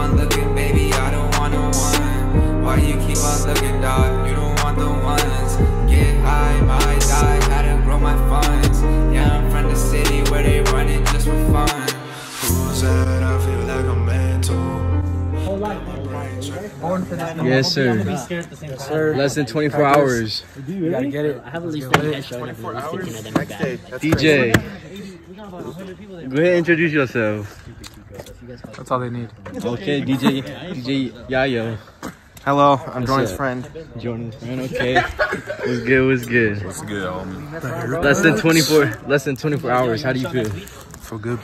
on looking, baby, I don't want no one. Why you keep on looking, dog? You don't want the ones. Get high, might die, gotta grow my funds. Yeah, I'm from the city where they run it just for fun. Who said I feel like a mental? Whole life, my brain's born for that. Yes, sir. Yes, sir. Less than 24 hours. You gotta get it. I have at least one headshot. 24 hours. DJ. Go ahead and introduce yourself. That's all they need. Okay, DJ Yayo. Hello, I'm Jordan's friend. Jordan's friend, okay. What's good, what's good? What's good, homie? Less than 24 hours, how do you feel? Feel good.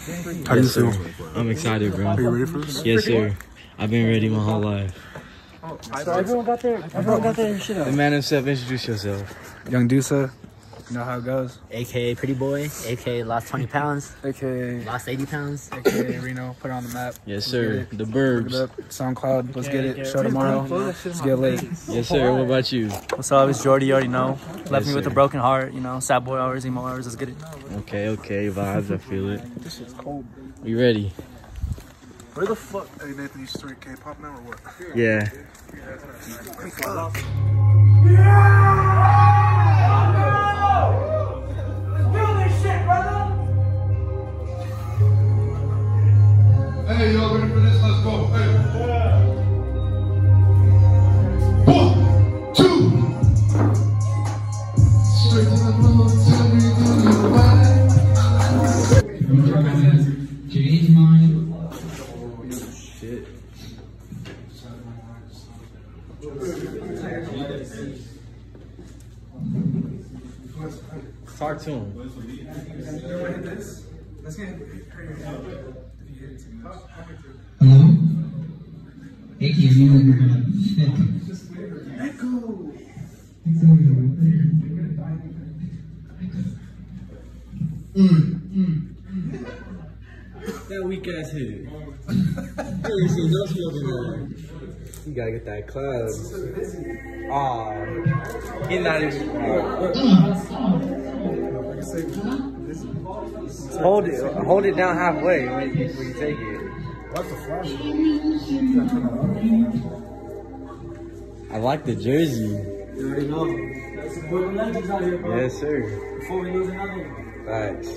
How do you feel? I'm excited, bro. Are you ready for this? Yes, sir. I've been ready my whole life. So everyone got their shit up. The man himself, introduce yourself. Yung Diucca. You know how it goes. AKA Pretty Boy, AKA Lost 20 pounds, AKA Lost 80 pounds, AKA Reno, put it on the map. Yes, sir. The Burbs. SoundCloud, let's get it. Show tomorrow. Let's get late. Yes, sir. What about you? What's up? It's Jordi, you already know. Left me with a broken heart, you know. Sad boy hours, emo hours, let's get it. Okay, okay. Vibes, I feel it. This shit's cold. You ready? Where the fuck? Hey, Nathan, you straight K-pop now or what? Yeah. Yeah! Hey, y'all ready for this? Let's go. Hey. Yeah. 1, 2. Straight to the moon, tell me who you change mine. Oh, shit. Talk to him. You know what hit this? Let's get it. Hello? Hey, Kimmy, I'm gonna let go! It's over right there. That weak ass hit it. You gotta get that club. Aww. He's not even. Like I said, hold it down halfway when you take it. What the fuck? I like the jersey. You already know. Yes, sir. Before we lose another one. Facts.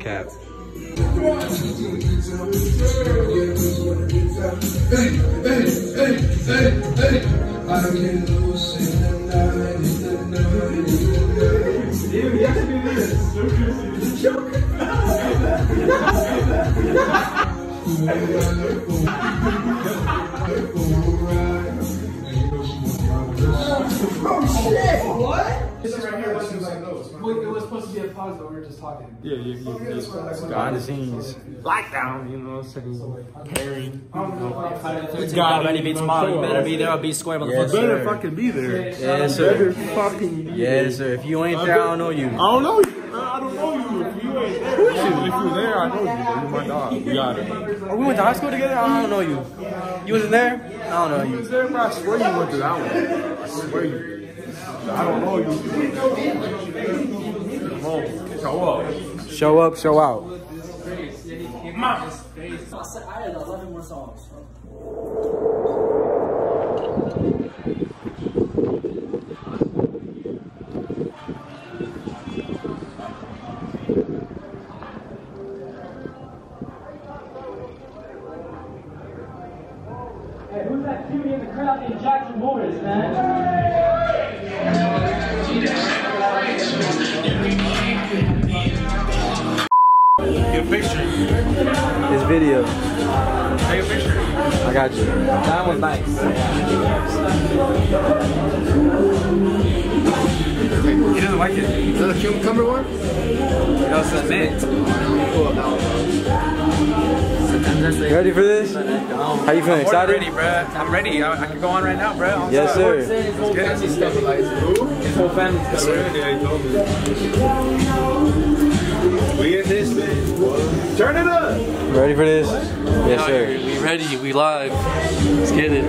Cap. I can lose in the night. Yeah, we have to do this. So crazy. Oh, shit! What? This right here wasn't like those. It was supposed to be a pause, but we were just talking. Yeah. Behind the scenes. Lockdown, you know what I'm saying? Caring. God, better be tomorrow. You better be there. I'll be square, motherfucker. You better fucking be there. Yes, sir. Better fucking be there. Yes, sir. If you ain't there, I don't know you. I don't know you. I don't know you. If you ain't there. If you there, I know you. You're my dog. You got it. Oh, we went to high school together? I don't know you. You wasn't there? I don't know you. You was there, bro? I swear you went to that one. I swear you. I don't know you. Come on, show up. Show up, show out. I had 11 more songs. Hey, who's that cutie in the crowd named Jackson Morris, man? Picture. This video. Take a picture. I got you. That was nice. He doesn't like it. Is that a cucumber one? No, it's a mint. You ready for this? How you feeling? Excited? Ready, bro. I'm ready. I can go on right now, bro. Yes, sir. His whole family stabilized. His whole family. We in this bitch. Turn it up. Ready for this? What? Yes, sir. We ready. We live. Let's get it.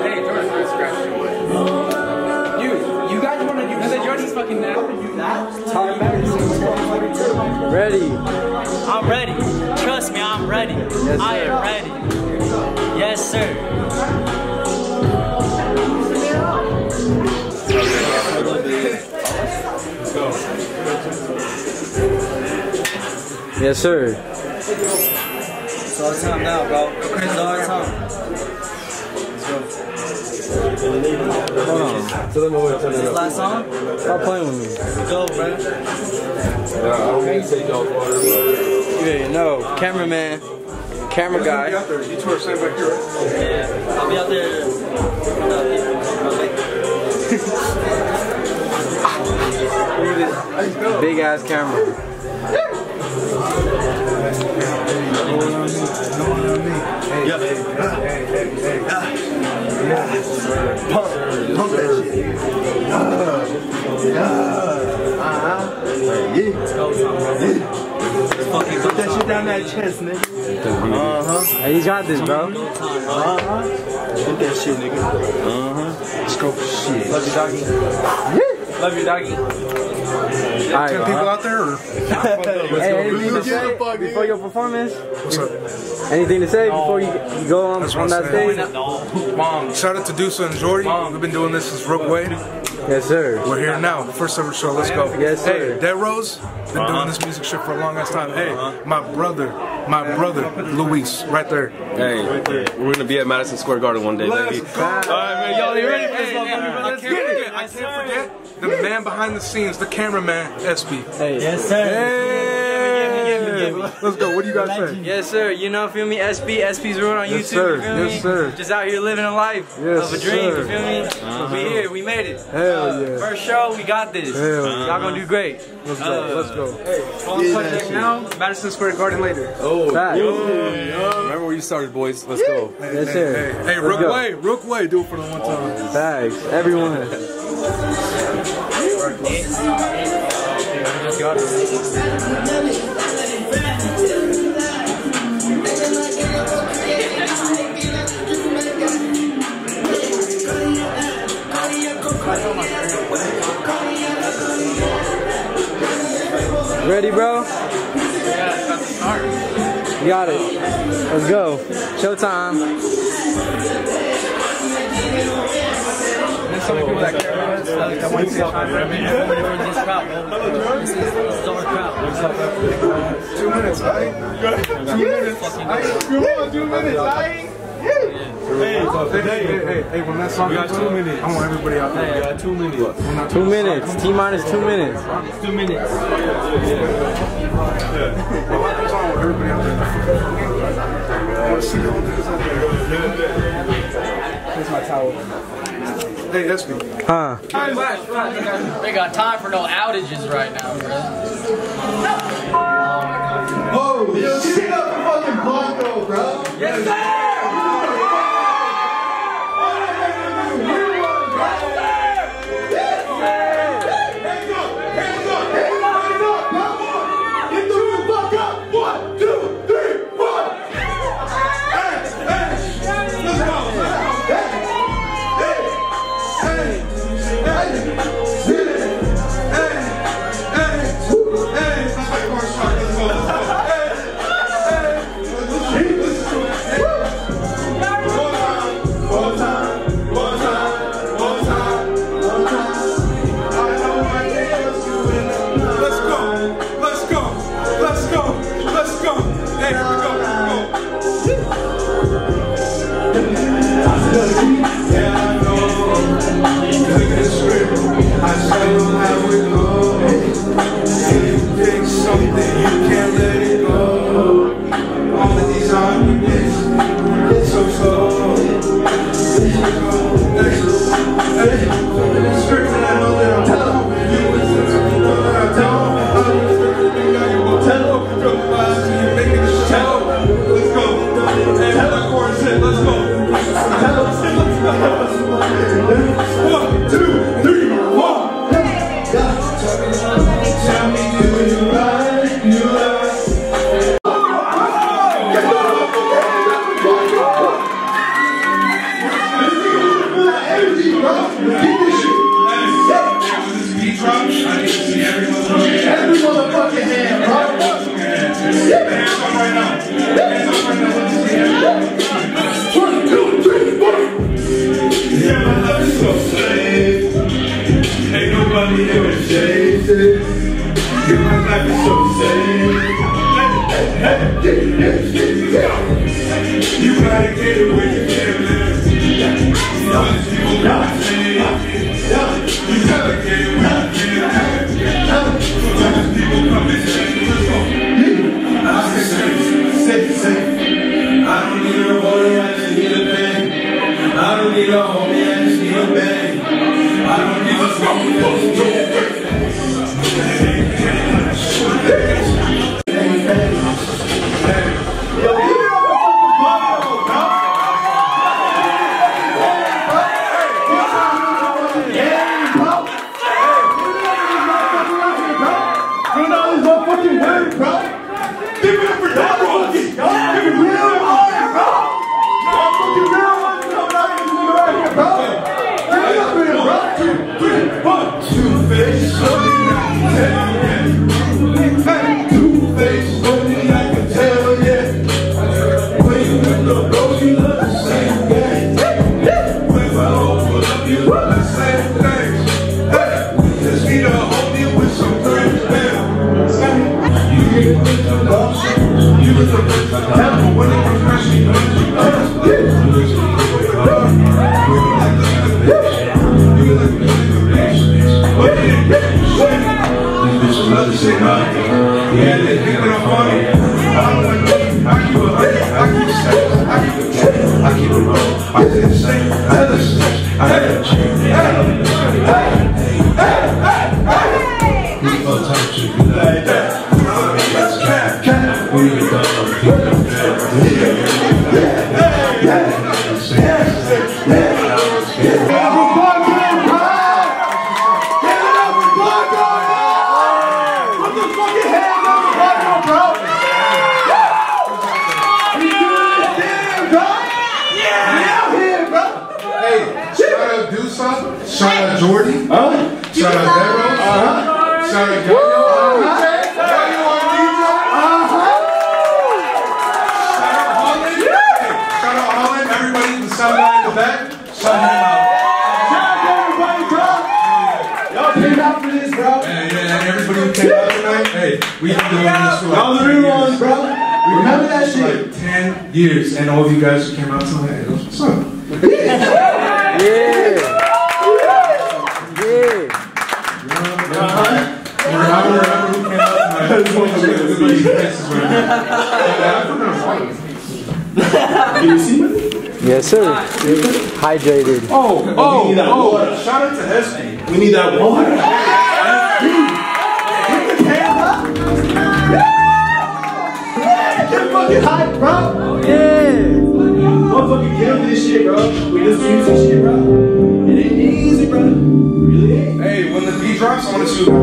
Hey, Jordan, scratch your wood. Ready. I'm ready. Trust me, I'm ready. Yes, I am ready. Yes, sir. Let's go. Yes, sir. It's all time now, bro. It's all time. Hold on. Tell them what we're this last song? Stop playing with me. Go, bro. Yeah, okay. Yeah, no. Cameraman. Camera guy. You two are sitting back here, right? Yeah. I'll be out there. Big ass camera. Yeah. Pump that shit. Yeah. Put that shit down that chest, nigga. Hey, you got this, bro. Put that shit, nigga. Let's go for shit. Love you, doggy. Yeah. Love you, doggy. Right, 10 people out there? Or? Hey, anything to say before your performance? What's up? Anything to say before you go on that stage? Mom. Shout out to Deusa and Jordy. Mom. We've been doing this since Rook Way. Yes, sir. We're here now. First ever show. Let's go. Yes, sir. Hey, Dead Rose. Been doing this music shit for a long ass time. Hey, my brother, Luis, right there. Hey, we're gonna be at Madison Square Garden one day, baby. Alright, man. Y'all ready for this? Let's get it. I can't forget the man behind the scenes, the cameraman, Espy. Hey. Yes, sir. Hey. Let's go. What do you guys say? Yes, sir. You know, feel me? SP's ruling on YouTube. Sir. Feel me? Yes, sir. Just out here living a life of a dream. Sir. Feel me? We here. We made it. Hell yeah. First show, we got this. Y'all gonna do great. Let's go. Let's go. Hey, project now. Madison Square Garden later. Oh, remember where you started, boys. Let's go. Hey, yes, sir. Hey, Rook Way. Do it for the one time. Thanks, everyone. Got it. Ready, bro? Yeah, got the start. Got it. Let's go. Showtime. This 2 minutes, right? 2 minutes. Come on, 2 minutes, right? Hey, when that song got 2 minutes, I want everybody out there. We got 2 minutes. 2 minutes. T-minus 2 minutes. 2 minutes. I want that song with everybody out there. I want to see y'all do this out there. Here's my towel. Hey, that's me. Huh. They got time for no outages right now, bro. Oh, yo, she hit up the fucking Blanco, bro. Yes, sir! Let's go. 1, 2. You gotta get it when you can't live. You gotta get it when you can't live. Sometimes people come and say, I say safe. I don't need a boy, I just need a bang. I don't need a homie, I just need a bang. I don't need a song. Bang, bang, bang. Hydrated. Oh, shout out to Espy. We need that water. Get the camera. Yeah, get fucking hype, bro. Oh, yeah. Motherfucking get up this shit, bro. We just use this shit, bro. It ain't easy, bro. Really ain't. Hey, when the beat drops, I want to shoot. Every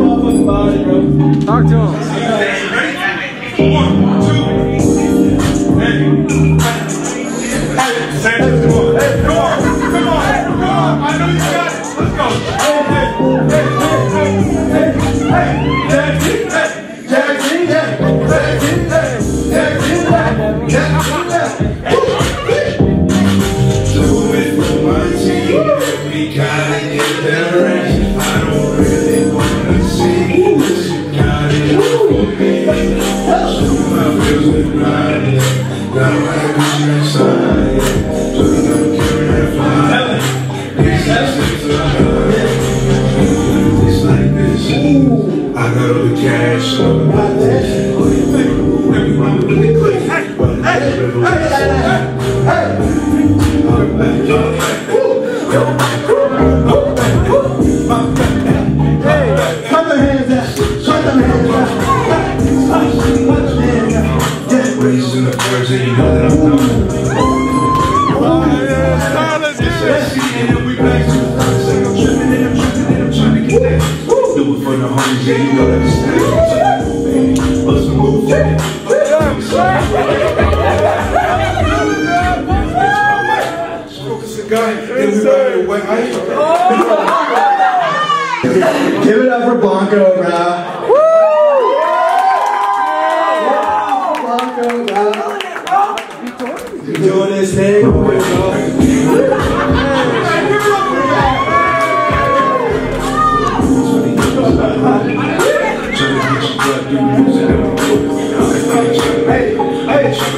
motherfucking body, bro. Talk to him. Ready? 1, 2, 3. Hey. Hey, come on, hey, come on, come on, hey, come on, I know you got it, let's go. Hey. Do it for my team, we gotta get better at. I don't really wanna see what you got it for me. So my feels with mine, now I'm your side. I got all the cash on my list. What do you think? Everyone with the click. Hey, give it up for Blanco, bro. Woo! Yeah, Blanco, bro. You're doing this thing, bro. Before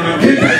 I get a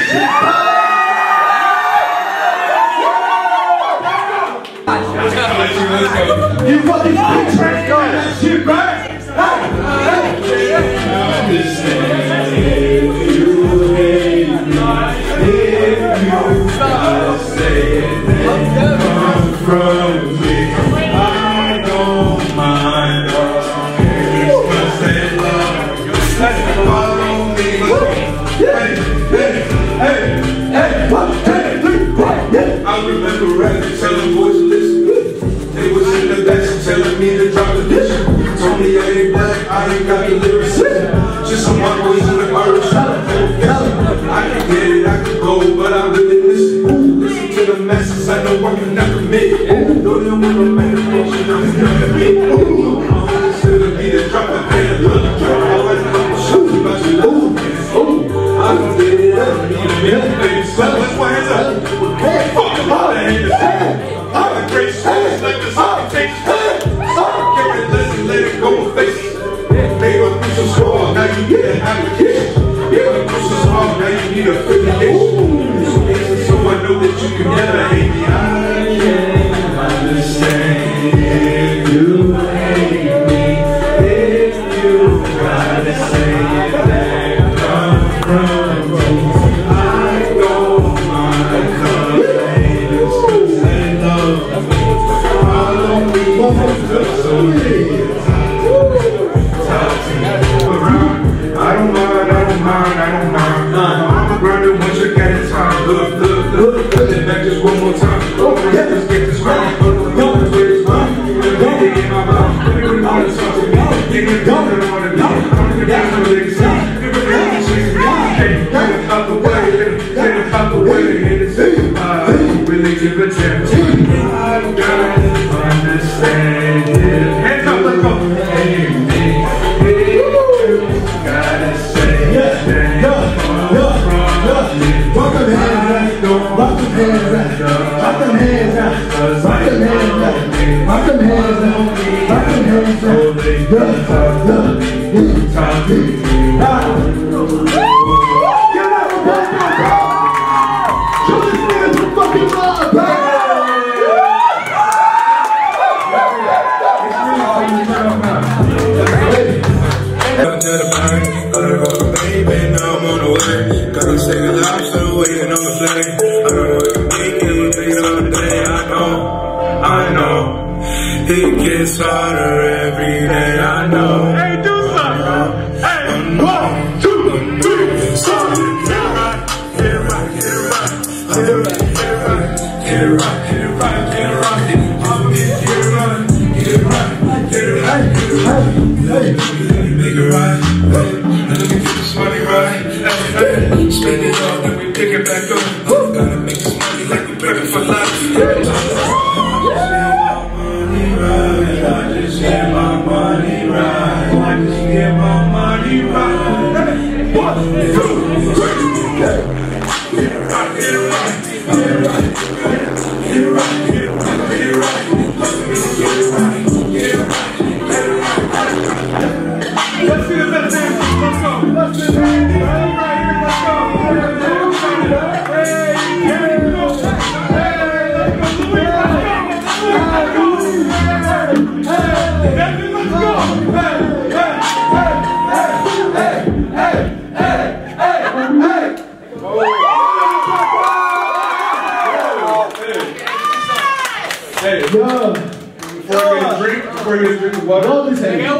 drink of water. Yes.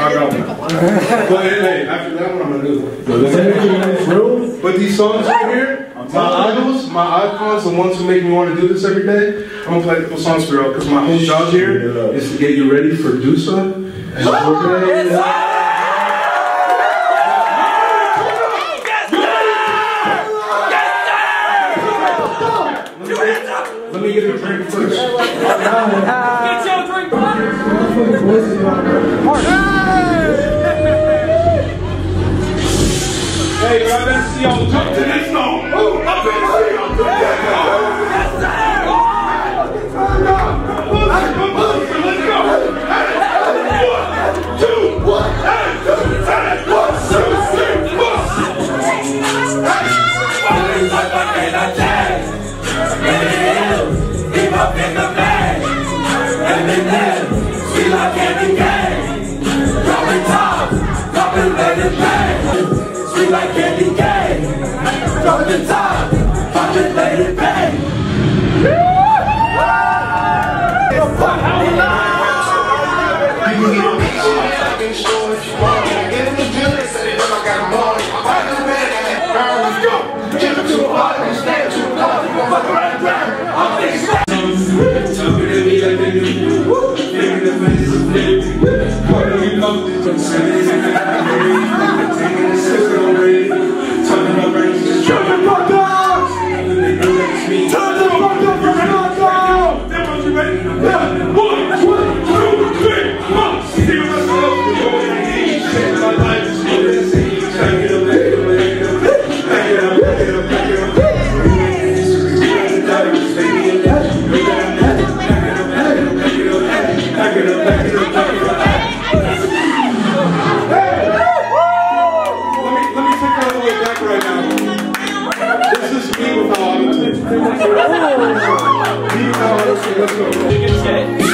I got one. But anyway, after that one, I'm gonna do it. But these songs right here, my idols, my icons, the ones who make me want to do this every day, I'm gonna play a couple songs for y'all, because my whole job here is to get you ready for Dusa and Jorge. Hey, but I better see y'all jump to this song. Ooh, I better see y'all jump to this song. Yes, sir! Let's go! One, two, one, like candy cane, drop the top, pop it, let it bang. Get in the gym and say that I got money. I just made it, let's go. Give it to a body, you stand too close, you gon' fuck around and drown. I'm thinking that. Talking to me like nigga, giving the faces of nigga. What do you know? Don't say this, nigga. Taking this shit.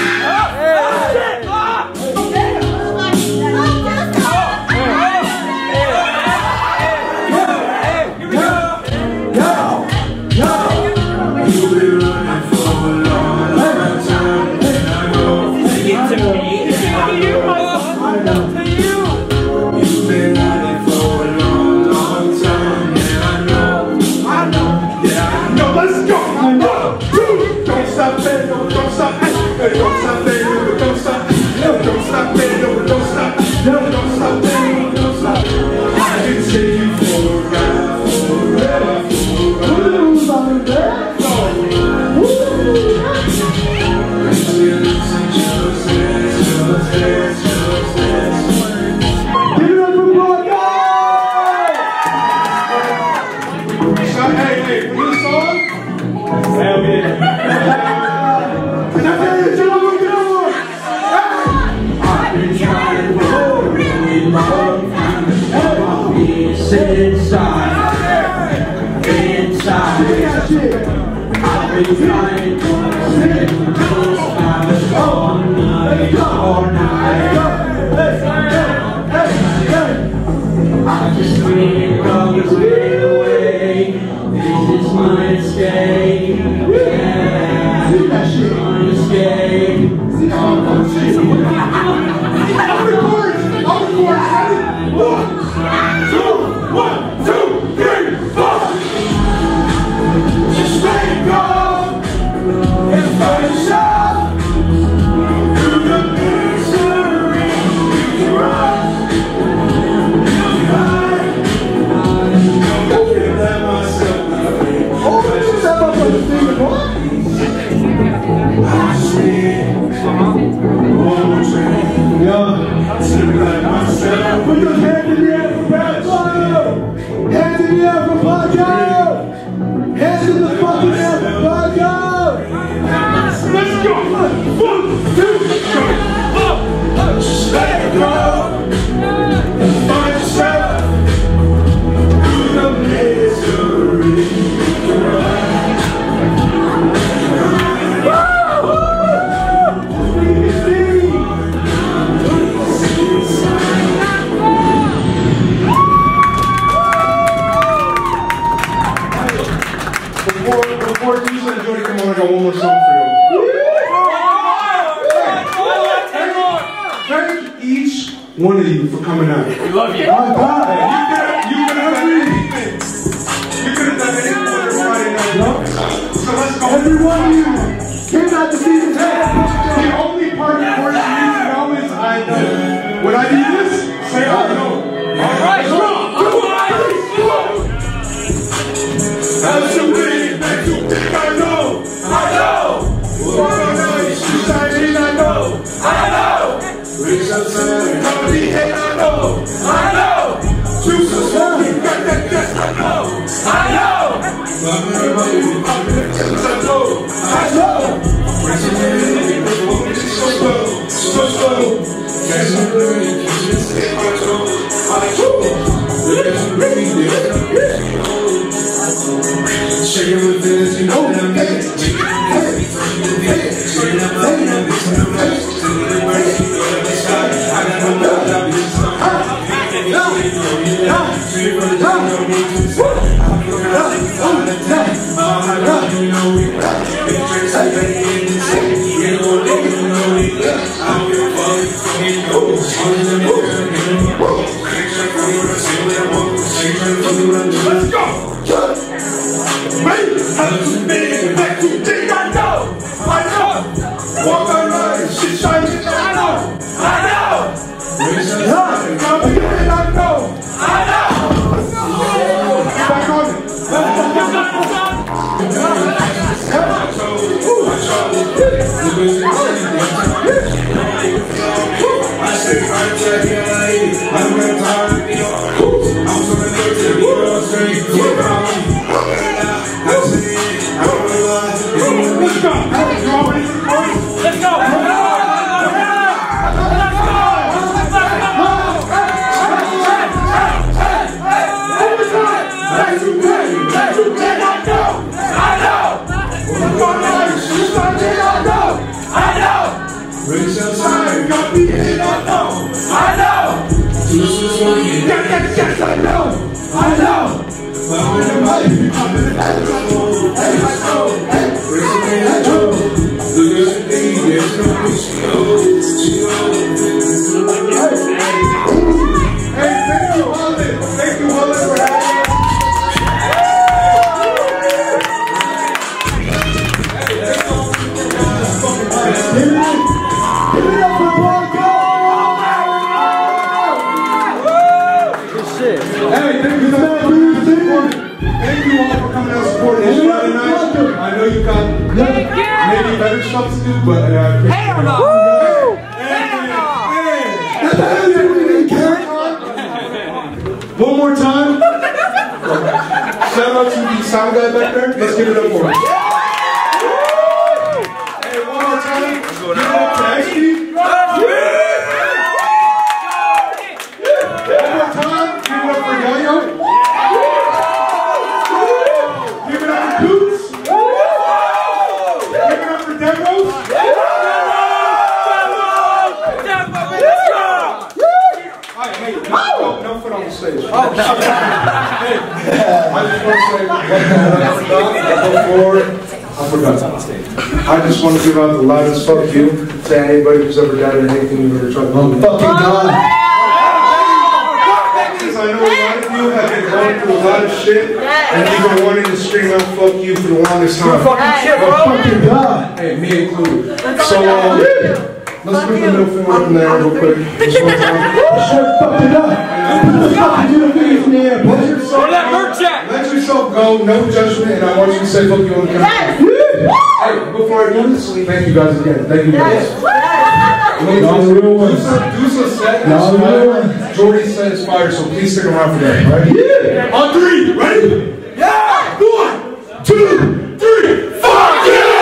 one of you for coming out. We love you. My God. You could have everything. You could have done anything for everybody now. No? So let's go. Every one of you came out to see the test. The only part of words and moments I know. When I do this, say I know. All right. That's your way. That's your thing. I know. Thank you guys. Y'all the real ones. Deuce said, Jordi said inspired, so please stick around for that, right? Yeah. On three, ready? Yeah! 1, 2, 3, fuck yeah!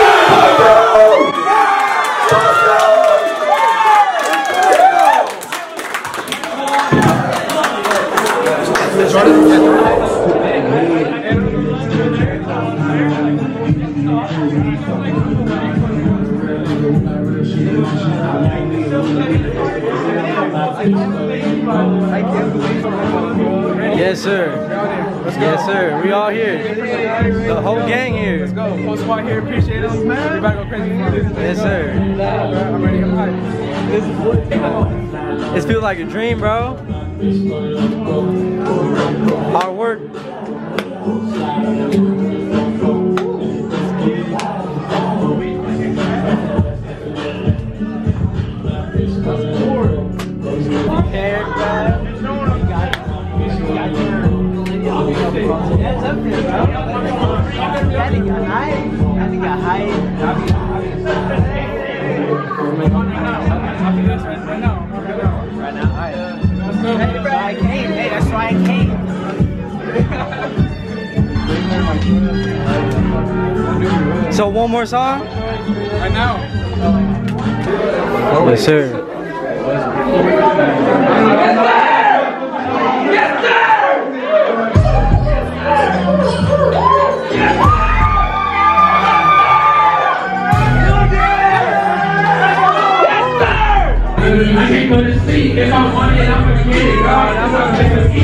Yes, sir. Let's go. Yes, sir. We all here. The whole gang here. Let's go. Full squad here. Appreciate us. Everybody go crazy. Yes, sir. I'm ready. I'm hyped. It feels like a dream, bro. Hard work. So one more song? I know. Oh, yes, sir. Yes, sir! I can't go to sleep. If I want it, I'm gonna get it, God. I'm not gonna get it.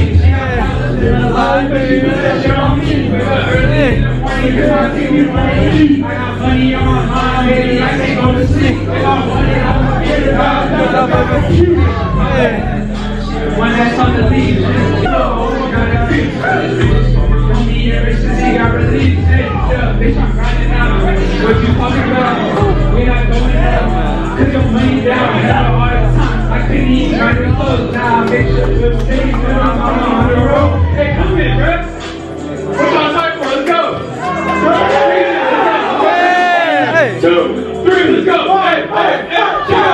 Living a life, baby, but that shit on me. Wake up early in the morning, cause I think you wanna eat. I got money on my mind, baby. I can't go to sleep. If I want it, I'm gonna get it, God. Cause I'm not gonna get it. When that's on the lead, let's go. I'm gonna creep, bitch. Don't be ever since he got released. Hey, bitch, I'm grinding out. What you talking about? We not going down. Cause your money down, down. Even trying to close now, make sure to stay when I'm on the road. Hey, come in, bruh. What's on time for? Let's go. 1, 2, 3, let's go. Hey, I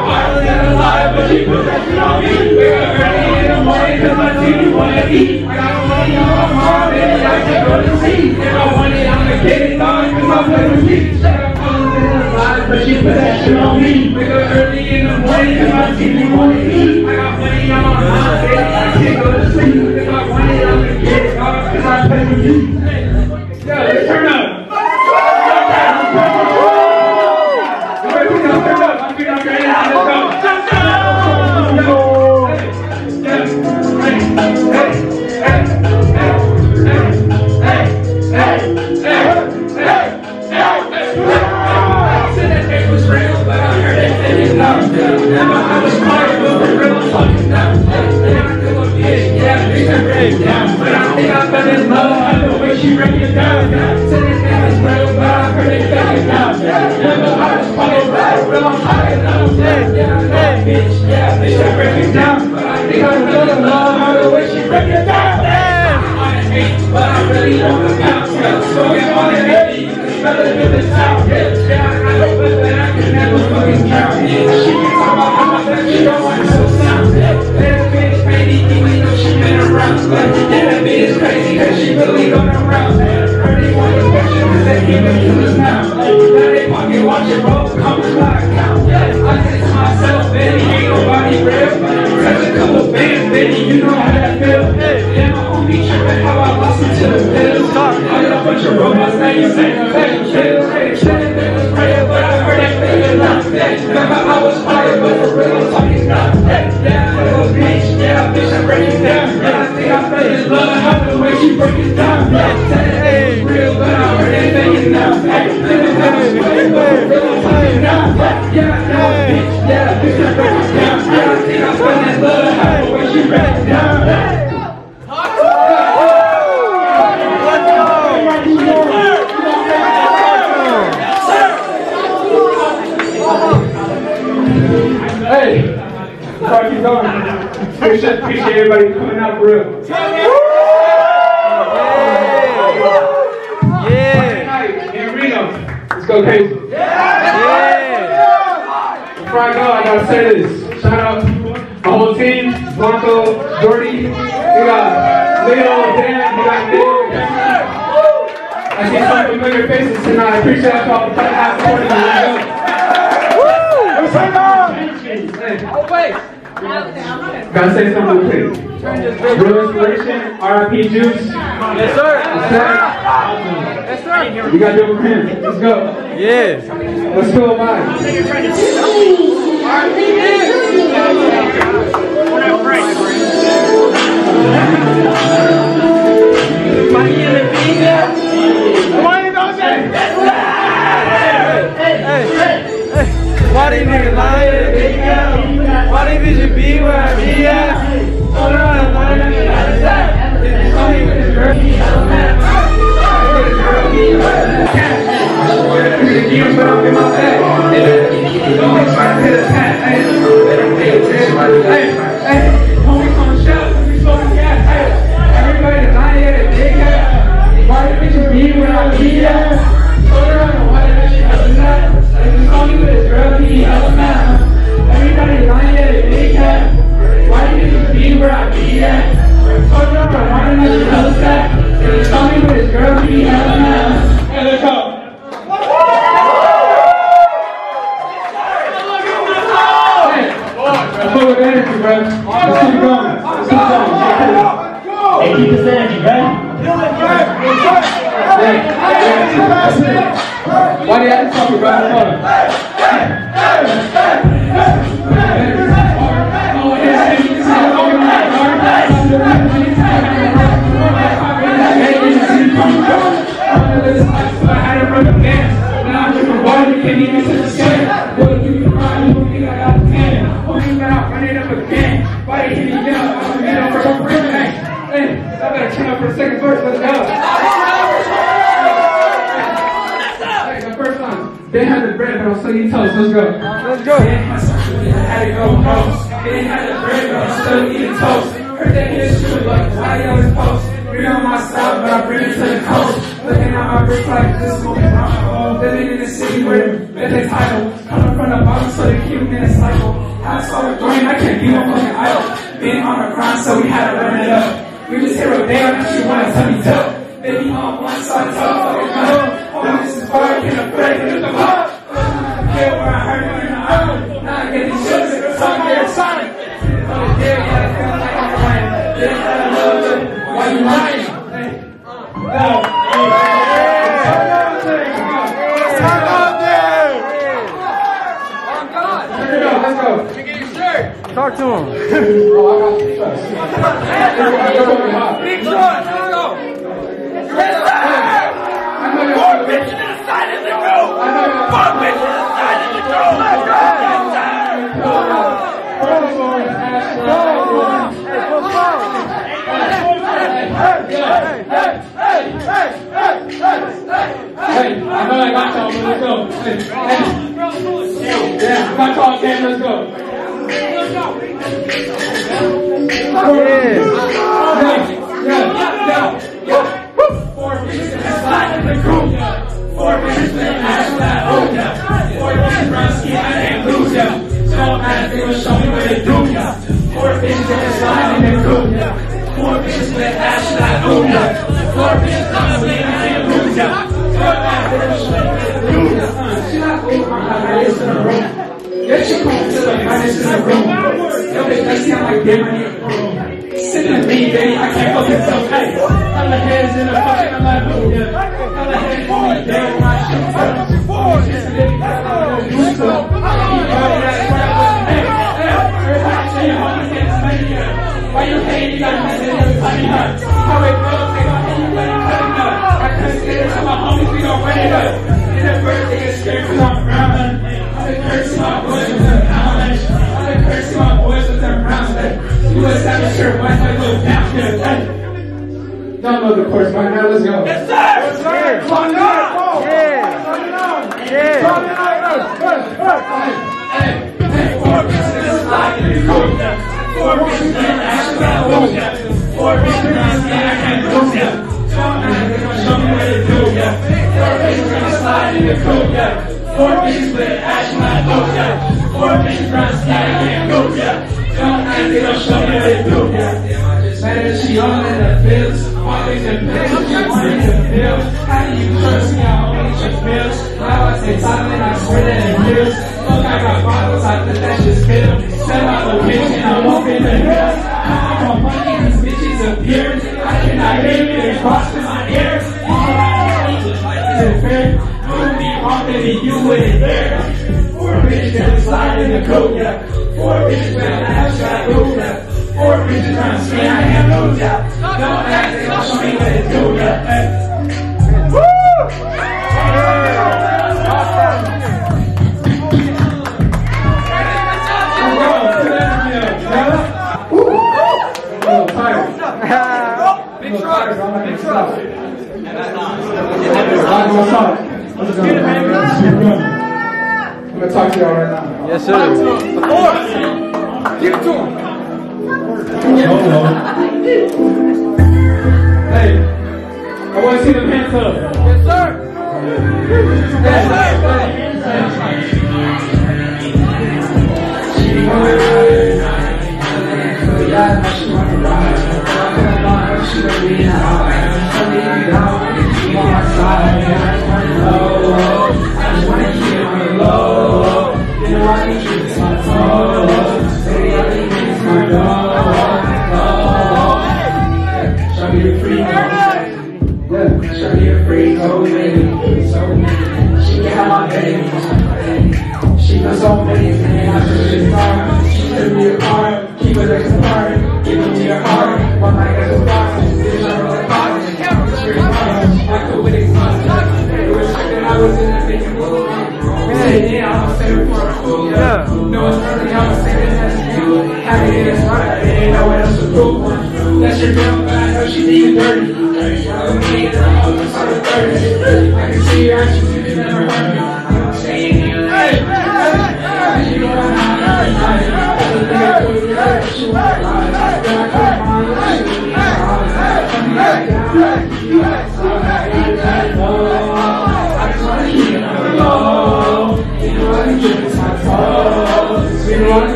was in a lie, but she put that shit on me. We're early in the morning, cause my team wanna eat. I got money on my mom, and I can't go to sleep. If I want it, I'm gonna get it on, cause I'm gonna sleep. But she put that shit on me. Wake up early in the morning, cause my TV wanna eat. I got money on my mind, baby. I can't go to sleep. If I want it, I'm gonna get it, dog, cause I play with you. Hey, let's turn up. Let's turn up. I'm good, I'm ready. Let's go. Let's go. Before I gotta say this. Shout out to my whole team, Blanco, Jordi. We got Lil, Dan, we got Lil. I see some familiar faces tonight. I appreciate y'all for the half party. Let's go. Gotta say something quick. Real Inspiration, R.I.P. Juice. Yes, sir. Yes, sir. We gotta do it for him. Let's go. Yeah. Let's go, bye. Why didn't you lie? Why didn't you be where? years, but I'm in my bag. Don't try to hit a cat, hey. Better pay attention, hey, hey. Homies on the shelf, we slow the gas, hey. Everybody that's not here to dig at. Why the bitches be when I be at? So they're on the water, that shit doesn't matter. If you saw me with this girl, you need other matter. Everybody that's not here to dig at. Why the bitches be where I be at? So they're on the water, that shit doesn't matter. If you saw me with this girl, you need other matter. Hey, let's go. Hey, keep this energy, man. Hey, why do you have to talk let's go. Let's go. Had to go post. They had a break, but I'm still eating toast. Heard that his shoe like why I was post. Bring on my style, but I bring it to the coast. Looking at my wrist like this moment, I'm old. Living in the city where they title. Coming from the bottom, so they keep me in a cycle. I saw it going, I can't be one fucking idol. Been on a grind, so we had to run it up. We just hit a day on she wanna tell me dope. Baby on one side, so I'm fucking dope. Oh, this is fire, I can't break it with the ball. Talk to him. Oh, I got this. Big shot. Let's go. Four bitches to the side of the room. Four bitches to the side of the room. Let's go. Hey, I know I got y'all, let's go. Hey. Yeah, I got y'all again, let's go. Let's go. I'm going to talk to y'all right now. Yes, sir. Talk to him. Give it to him. Hey, I want to see them hands up. Yes, sir. Money and I'm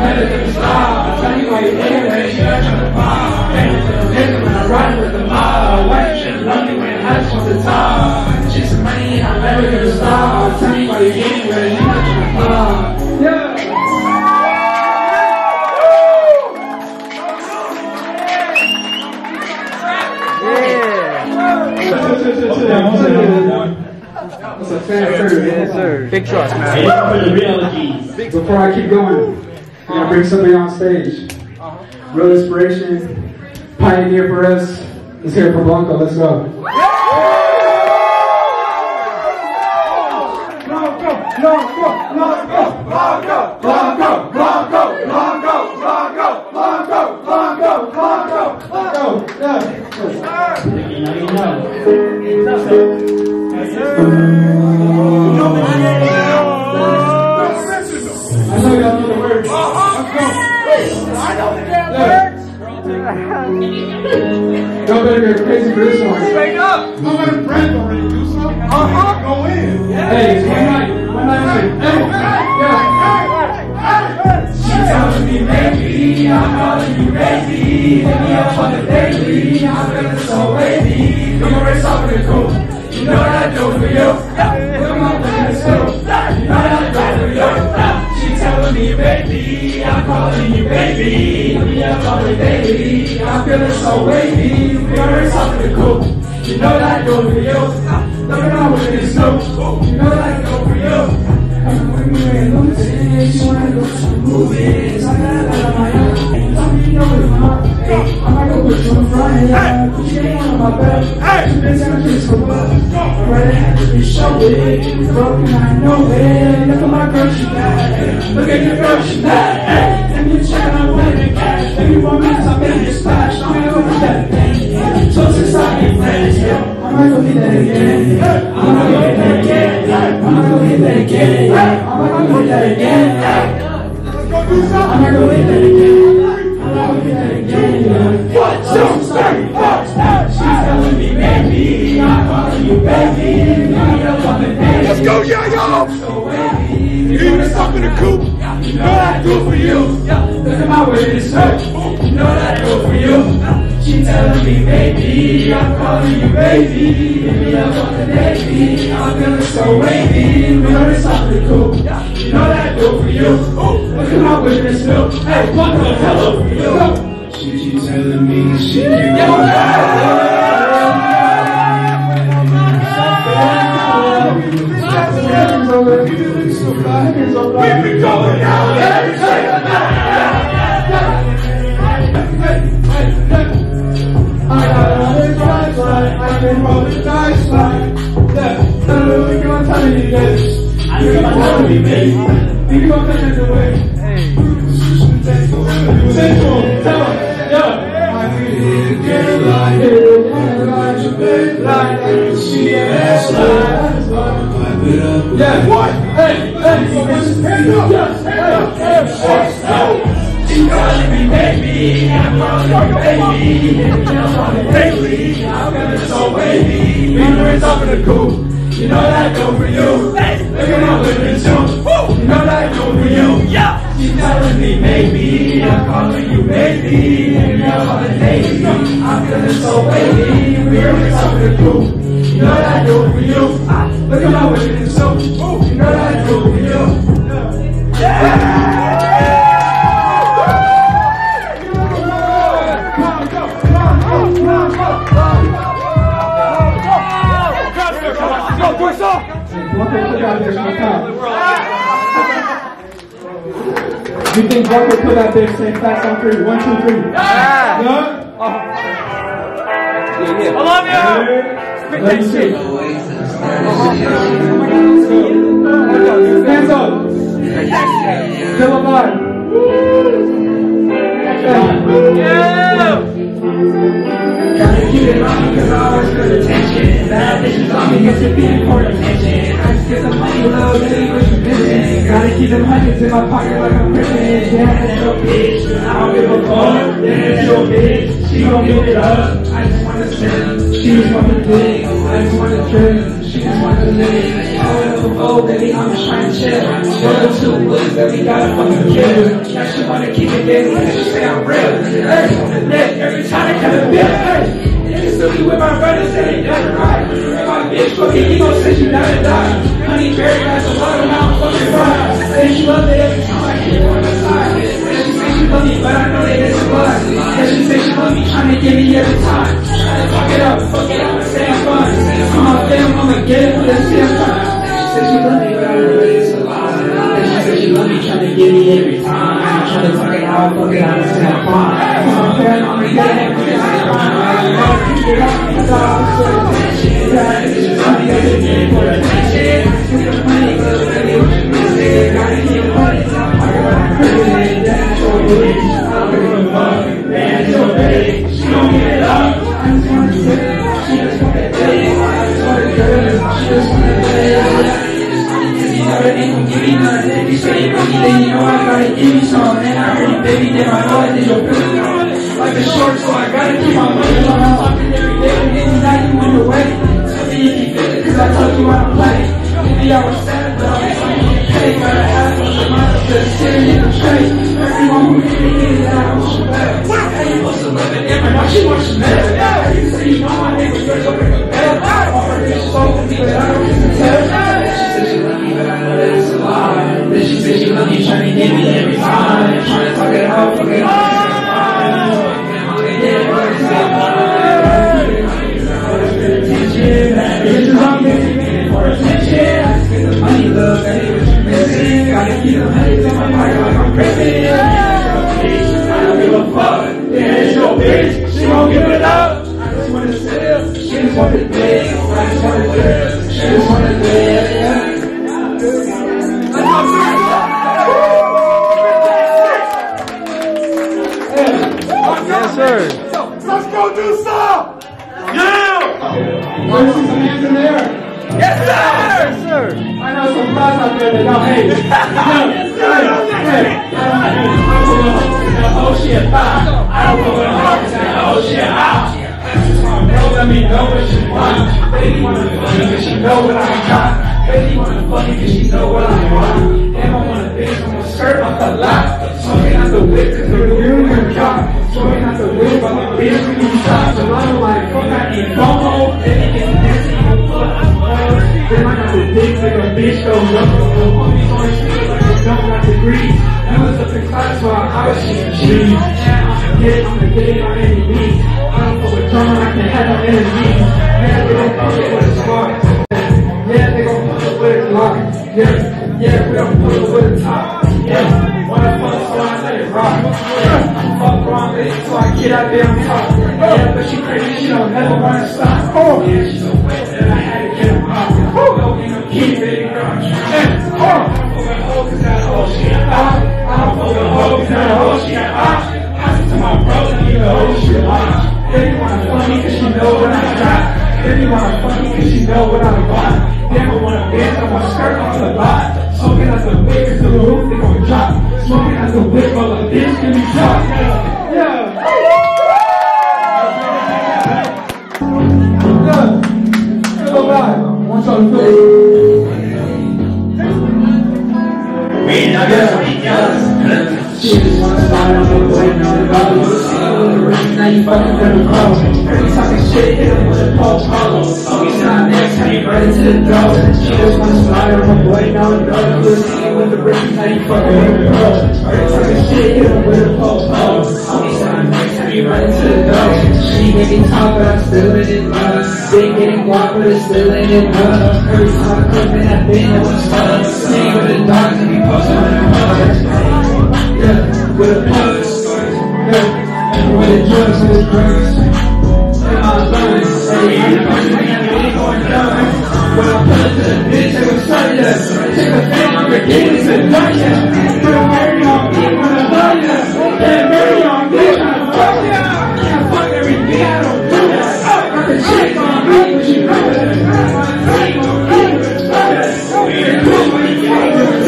better than a star. I tell you why you're there, but you're trying to buy. That's a fan favorite. Yes, sir. Big trust, man. Before I keep going, I'm going to bring somebody on stage. Real inspiration, pioneer for us. He's here for Blanco. Let's go. Blanco, Blanco, Blanco, Blanco, Blanco, Blanco, Blanco, Blanco, Blanco. I know y'all know the words. I know the damn words. Y'all better get crazy for this one. Straight up. I'm out of breath already. Do something. Go in. Hey, it's one night. Maybe I'm calling you crazy. Hit me up on the daily. I'm feeling so lazy. Come on, race off with the cool. You know what I do for you. Come on, let me through. You know what I do for you. She telling me, baby, I'm calling you baby. Hit me up on the daily. I'm feeling so lazy. Come on, race off with the cool. You know what I do for you. Let me know what it is new. You know what I do for you. And when we're in London, she wanna go to the movies. I got a lot of my own. I'm being over my mom. I'm not gonna put you on fire. Put your name on my back. You've been telling me so well. I'd rather have to be showing. Broken, I know it. Look at my girl, she died. Look at your girl, she died. And you check out my wedding cash. If you want me, I'm in this flash. I'm not gonna do that again. So since I ain't friends, I'm not gonna do that again. I'm not gonna do that again. I'm not gonna do that again. I'm not gonna hit that again. 1, 2, 3, 4. She's telling me, baby, I'm calling you baby. Let's go, y'all. So even if I'm in a coop, you know what I do for you. Look at my way to search. You know what I do for you. She's telling me, baby, I'm calling you baby. Hit me up on the baby. I'm feeling so wavy. We know this off the coop. You know what I do for you. Look at my witness milk. Hey, what the hell are you? She's telling me she can go out. We've been going out every single night. I got a drive line. I've been rolling dice line. Yeah, I'm really gonna tell you this. I think I'm gonna be me. You gon' take it away. Hey. Take it away. Tell her. I need to get a line. Get a line. Your big line. I can see an ass line. Clap it up. Yeah. What? Hey. Yeah. She calling me baby. I'm calling you baby. I'm calling you baby. I'm feeling so wavy. We were talking to cool. You know that I go for you. Hey. Look at my women too. You know that I go for you. Yeah. She's telling me maybe I'm calling you baby. And now I'm a lady. I'm feeling so wavy. We're in something cool. You know that I go for you. Look at my women too. You know that I go for you. Yeah. You think Blanco put out there saying facts on 3? 1, 2, 3. Yeah. No? Yeah. I love you. Let me see. Hands up. Still alive. Yeah. Gotta keep it on because I always good attention. Bad bitches on me get to be important attention. I just get the money low, they ain't what you missing. Gotta keep them hundreds in my pocket like I'm rippin'. Yeah, that's your bitch. I don't give a fuck. Yeah, that's your bitch. She gon' give it up. I just wanna send. She just wanna dig. I just wanna drink. She just wanna live. I wanna go bold, baby. I'm just trying to chill. 1 or 2 weeks, baby. Gotta fucking kill. Now she wanna keep it busy. Now she say I'm real. Hey, on the neck. Every time I cut a bitch. Hey, niggas still be with my brothers. That ain't nothing right. And my bitch fucking ego says you gotta die. Honey, very nice, a lot of mouth fucking fries. Say she loved it every time I hit it on the side. And she say she loved me, but I know they didn't survive. And she say she loved me, trying to get me every time. Trying to fuck it up and say I'm fun. Says you love me, but I really is a lie. And she says she love me, trying to get me every time. Trying to fuck it out, it's not fun. I'm going on the game, it's not fun. I'm going to keep it up, it's all for attention. Says you love me, I didn't get more attention. It's the money, but really what you miss it. Gotta get money, it's not fun. I'm crazy, that's your bitch. I'm gonna fuck, that's your bitch. She don't give it up. I just wanna sit, she just wanna date. I just wanna curse, she just wanna date. They gon' give me nothing. If you say you're lucky, then you know I gotta give you some. And I heard you, baby, then my wallet is your prison. Life is short, so I gotta keep my money on. I'm poppin' every day, and then now you in the way. Tell me if you feel it, cause I told you I don't like it. Maybe I was sad, but I'm trying to get paid. Gotta have some reminders, cause sitting in the tray. Everyone who hit me is that I wish you better. How you supposed to love it, never know she wants you better. How you say you know my name was yours, I'll break a bell. All her bitches so with me, but I don't get to tell. Then she said she love you, trying to get me every time. Trying to talk it out, fuck it all. I'm gonna get it, but it's not mine. I'm gonna get it for attention. Get the money, love, that ain't what you're missing. Gotta keep the money in my pocket like I'm pressing. I don't give a fuck. Yeah, it's your bitch. She won't give it up. I just wanna sip. She just wanna dance. I just wanna dress. She just wanna dance. Let's go do some! Yeah! Want to see some hands in the air? Yes, sir! Yes, sir! I know some flies out there that y'all hate. Yes, sir! I don't know shit about. I don't know what I'm talking about. Let me know what she wants. Baby wanna fuck me cause she know what I got. Baby wanna fuck me cause she know what I want. Damn, I wanna bitch, I'm gonna skirt off the lot. So I got the whip cause we're doing her job. Throwing out the wheel while my bitch from the top. So I don't like fuck, I ain't FOMO. Then it gets nasty, I'm fuck, I'm fuck. Then I got the dick like a bitch, go loco. The homies on the street like they don't like degrees. I was up in class while I was shooting cheese. I'm the kid on any means. I don't fuck with drama, I can have no enemies. Yeah, they gon' fuck it with a spark. Yeah, they gon' fuck it with a Glock. Yeah, we gon' fuck it with a top. Yeah, wanna fuck so I let it rock. Yeah. Fuck wrong, bitch, so I get out there and talk. Yeah, but she crazy, she don't never wanna stop. Oh, yeah, she's so wet that I had to get her off. Oh, no, you know, keep it, girl. I don't fuck with hoes, cause that hoe she a bop. I don't fuck with hoes, cause that hoe she a bop. I said to my bros, and you know she a bop. Baby wanna fuck me, cause she know what I got. Baby wanna fuck me, cause she know what I want. Never wanna dance, I wanna skirt on the lot. Smoking out the whip, cause the roof, they gon' drop. Smoking out the whip, all the bitch can be dropped. Yeah. Still alive. I want y'all to feel it. We not gonna she just wanna slide on the way, now the bottles. On the ring, now you fucking gonna grow. Every talking shit, hit him with a pole hollow. Smoking out next, now you ready to the door. She just wanna slide on the way, now the bottles. With the rings, how you fuckin' with the girls. Already talkin' shit, hit 'em with a pole. I'll be signin' next time you run into the door. She make me talk, but I'm still in it, love. Been getting walked, but it's still in it, love. Every time I come in, I've been on the spot. Sitting with the dogs, and we postin' on the mug. Yeah, with the pugs. Yeah, with the drugs, with the drugs. And I'm learnin', when I pull up to the bitch, I was trying to take a fan. We're getting to touch ya. We're married on me, wanna love ya. We're married on me, tryna fuck ya. Can't fuck every me, I don't do that. Got the chick on me, but she know it. Ain't gon' leave her, love ya. We ain't cool, but you can't do it.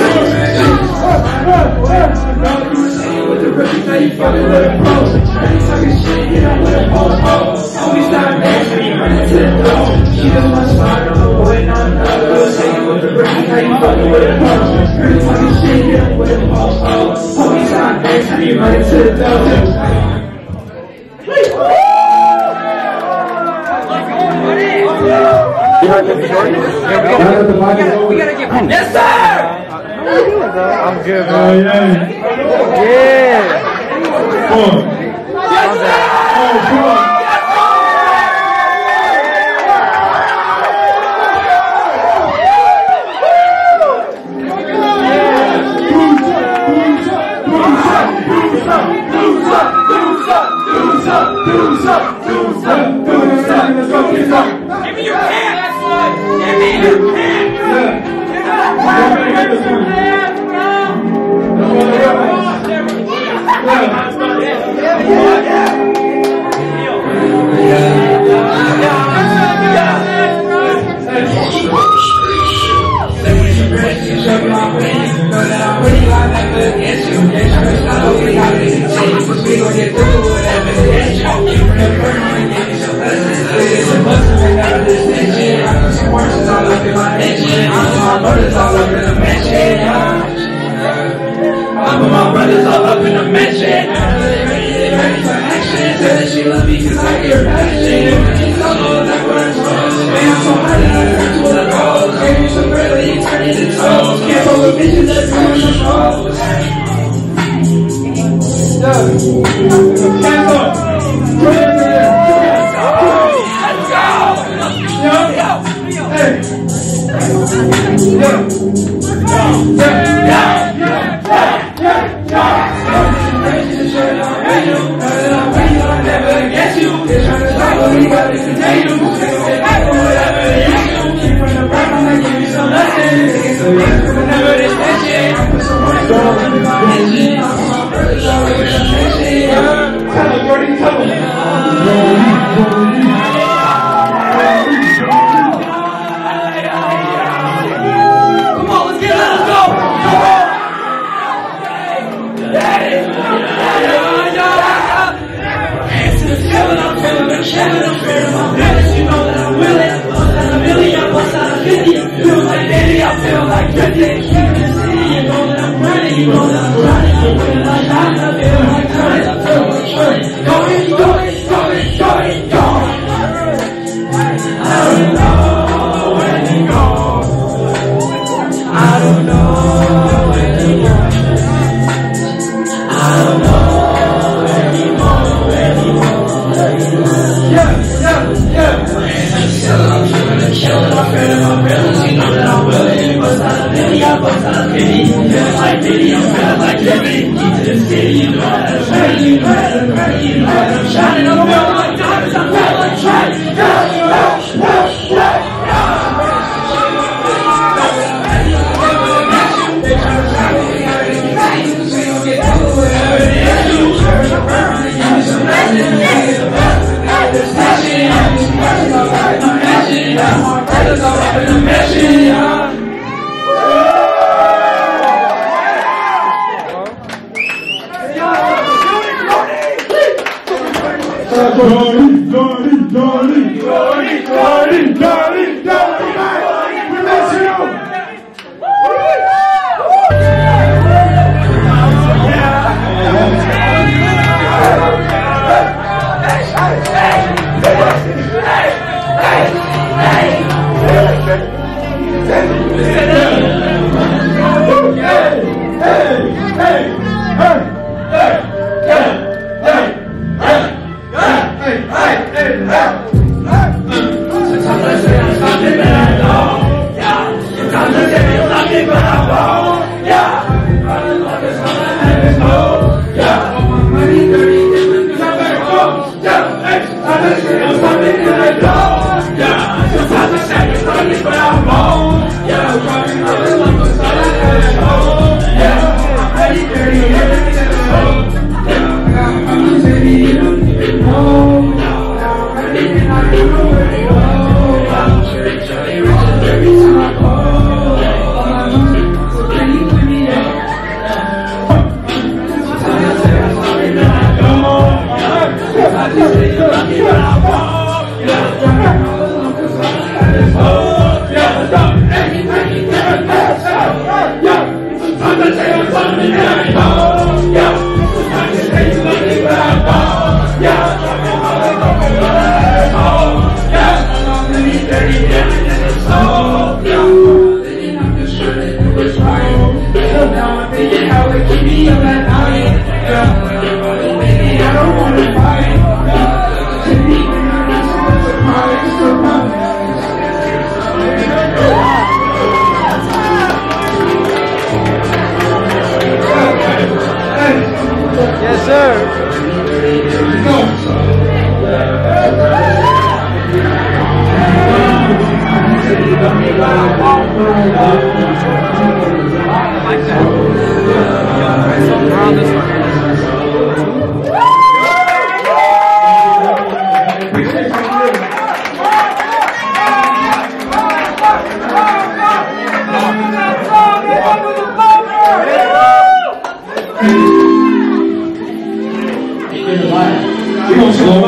I know you were singing with the rookies, now you fucking with a pro. Ready talking shit, get out with a post-ho. Always not next, but you run into the door. She doesn't want to smile, I'm a boy, not another. Singing with the rookies, now you fucking with a pro. Pretty fucking shit, get up with a pulse, oh. Homies on next, how you running to the dojo? We gotta get one. Yes, sir! How are you doing, bro? I'm good, bro. Yeah. Yeah. Yes, sir! Oh, come on. do something. Give me your hand, that's what. Give me your hand. You're not perfect. Give me your hand, bro. No, I'm my brothers all up in a mansion. I'm ready for action. Said that she loved me cause I get her passion. I'm so hard that I turn to the goals. Gave you some bread, but you turned into toes. Can't hold a vision that's coming from balls. Cancel!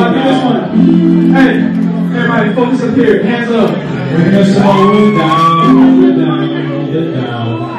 Y'all do this one. Hey, everybody, focus up here. Hands up. We're gonna slow down, hold it down, hold it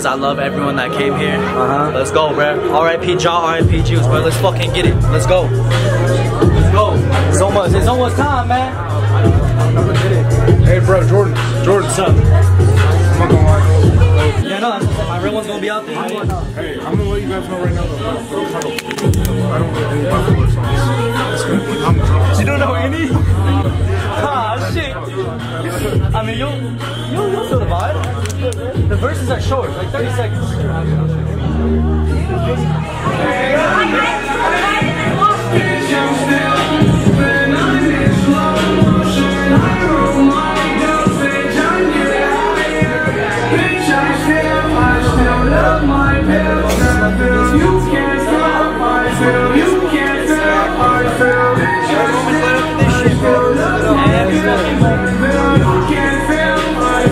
I love everyone that came here. Let's go, bruh. R.I.P. Ja, R.I.P. Juice, but let's fucking get it. Let's go. Let's go. So much. It's almost time, man. Hey, bro, Jordan. Jordan's up. Yeah, no, my real one's gonna be out there. Hey, I'm gonna let you guys know right now. I don't know any popular songs. You don't know any? Ah, shit. I mean, you'll feel the vibe. The verses are short, like 30 seconds.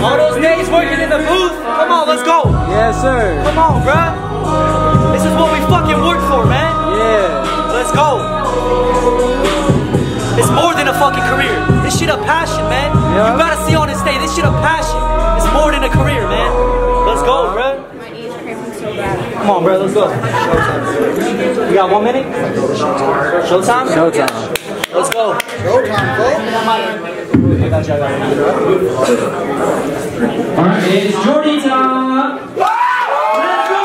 All those niggas working in the booth, come on, let's go. Yes, sir. Come on, bruh. This is what we fucking work for, man. Yeah. Let's go. It's more than a fucking career. This shit a passion, man. Yeah. You gotta see on this stage, this shit a passion. It's more than a career, man. Let's go, bruh. My knees are cramping so bad. Come on, bruh, let's go. Showtime. We got 1 minute? Showtime? Showtime. Let's go. Showtime, bro. Alright, it's Jordi time! Let's go!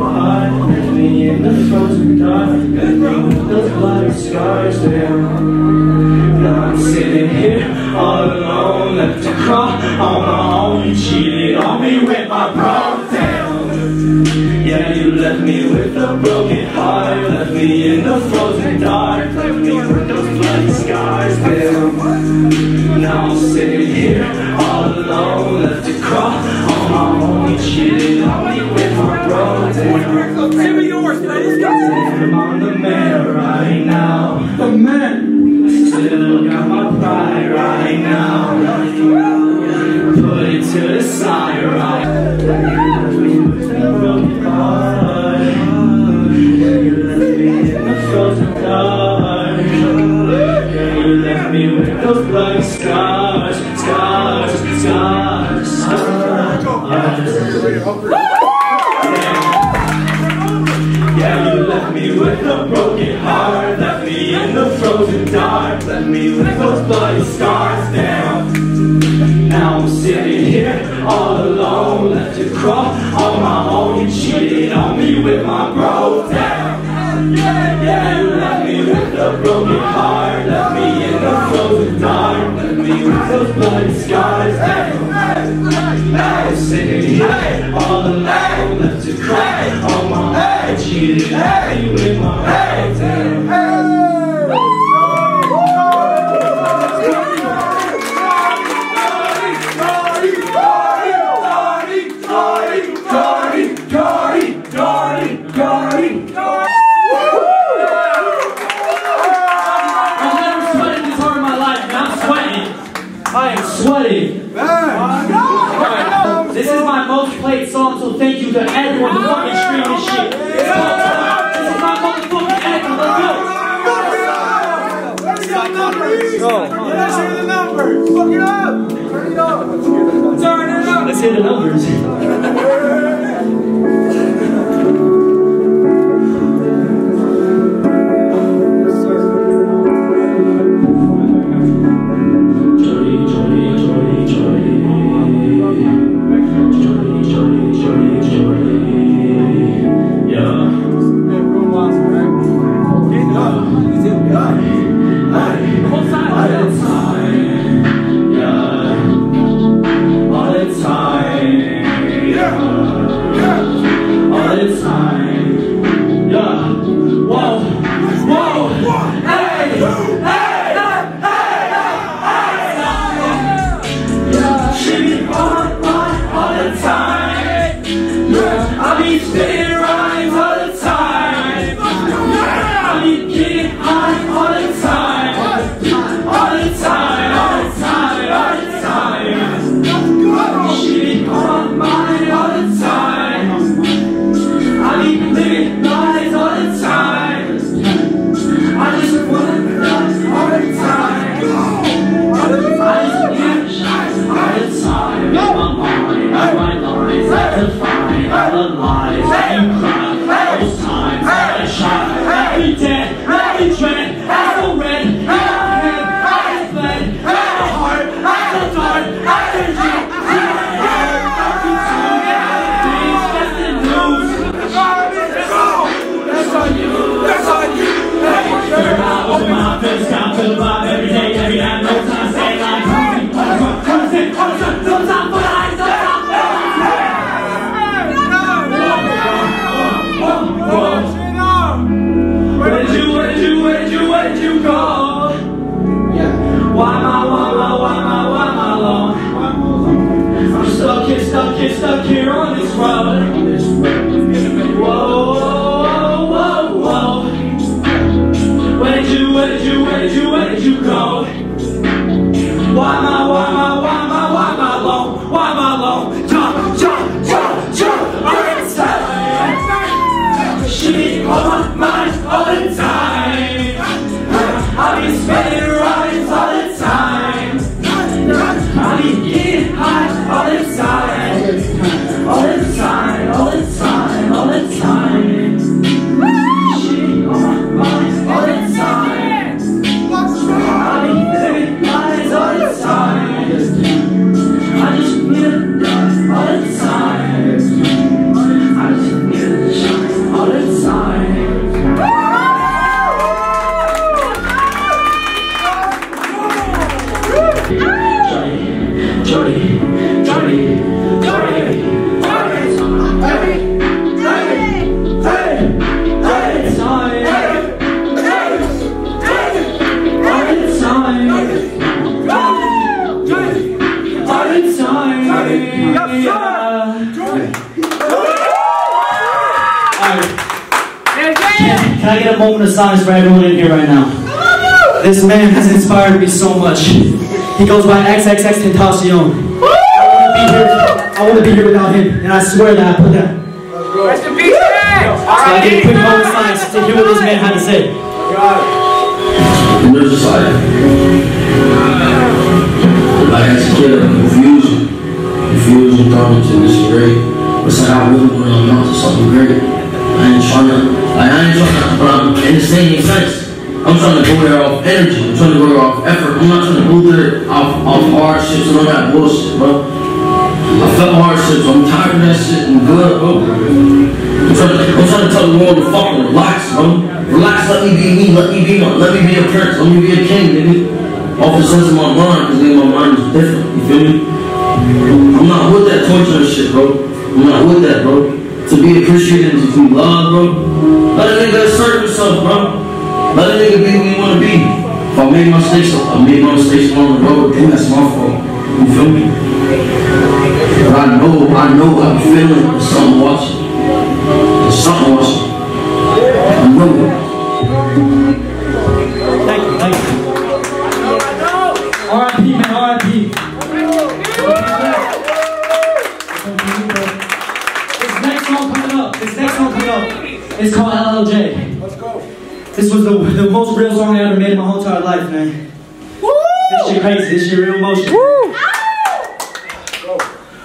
behind, drifting in the frozen time, and bring those bloody scars down. Now I'm sitting here all alone, left to crawl on my own. You cheated on me with my bra down. Yeah, you left me with a broken heart, left me in the frozen dark, left me with those bloody scars down. Now I'm sitting here all alone, left to crawl on my own. You cheated on me with my bra down. Give me yours, ladies, go! I'm on the man right now, the man. Still got my pride right now. Put it to the side, right? You left me in the frozen dark. You left me with those bloody scars, scars, scars, scars. Yeah, you left me with a broken heart, left me in the frozen dark, left me with those bloody scars down. Now I'm sitting here all alone, left to crawl on my own. You cheated on me with my bro down. Yeah, you left me with a broken heart, left me in the frozen dark, left me with those bloody scars down. Now I'm sitting here all alone, left to crawl on my own. You cheated on me with my bro down. So thank you to everyone who fucking streamed this shit. This is my motherfucking anthem. Let's go. Let's hear the numbers. Fuck it up. Turn it up. Turn it up. Let's hear the numbers. Jordi, Jordi, Jordi, Jordi. All the time. I just feel the Can I get a moment of silence for everyone in here right now? This man has inspired me so much. He goes by XXXTentacion. I want to be here without him, and I swear that I put that. Rest in peace, man! So I get a quick moment of silence to hear what this man had to say. We're just like as a kid, confusion, thought to this great. It's like I really want to amount to something great. I ain't trying to, in the same sense. I'm trying to go there off energy. I'm trying to go there off effort. I'm not trying to go there off hardships and all that bullshit, bro. I felt hardships. I'm tired of that shit and good, bro. I'm trying to tell the world to fucking relax, bro. Relax, let me be me, let me be a prince, let me be a king, nigga. Off the sense of my mind, because my mind is different, you feel me? I'm not with that torture shit, bro. I'm not with that, bro. To be appreciated and to be loved, bro. Let a nigga assert himself, bro. Let a nigga be who you want to be. If I made my mistakes, I made my mistakes along the road, then that's my fault. You feel me? But I know I'm feeling it. There's something watching. I know it. Thank you. R.I.P., man, R.I.P. It's called LLJ. Let's go. This was the most real song I ever made in my whole entire life, man. Woo! This shit crazy. This shit real emotion. Woo!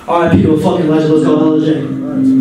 Alright, people, fucking legend. Let's go, LLJ. What's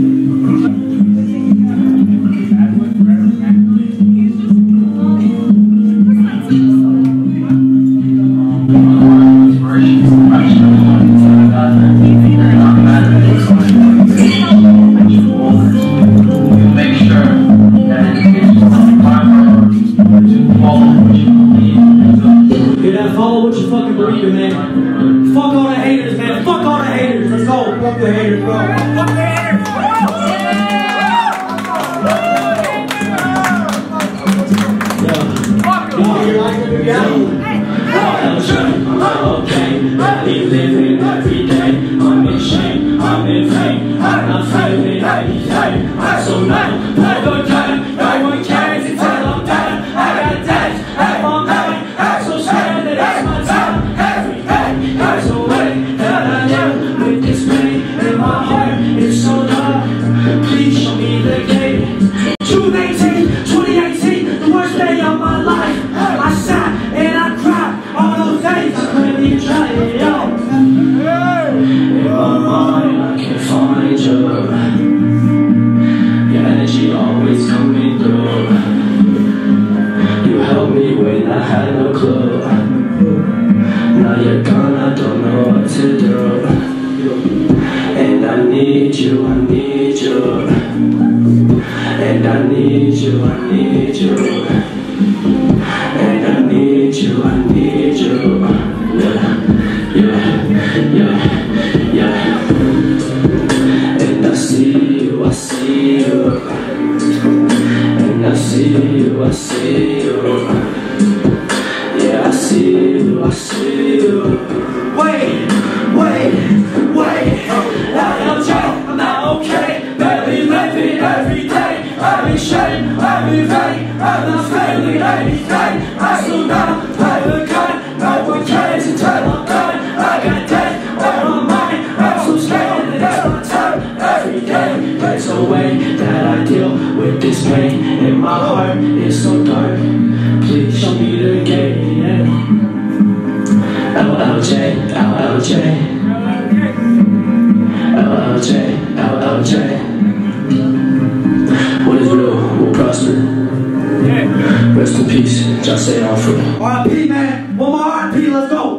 up?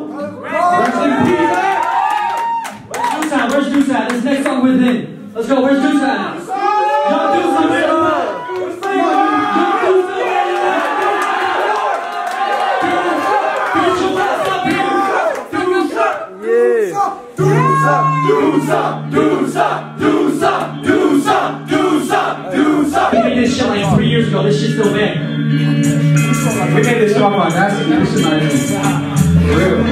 We made this shit like 3 years ago. This shit's still big. We made this shit off on acid. This shit not even for real.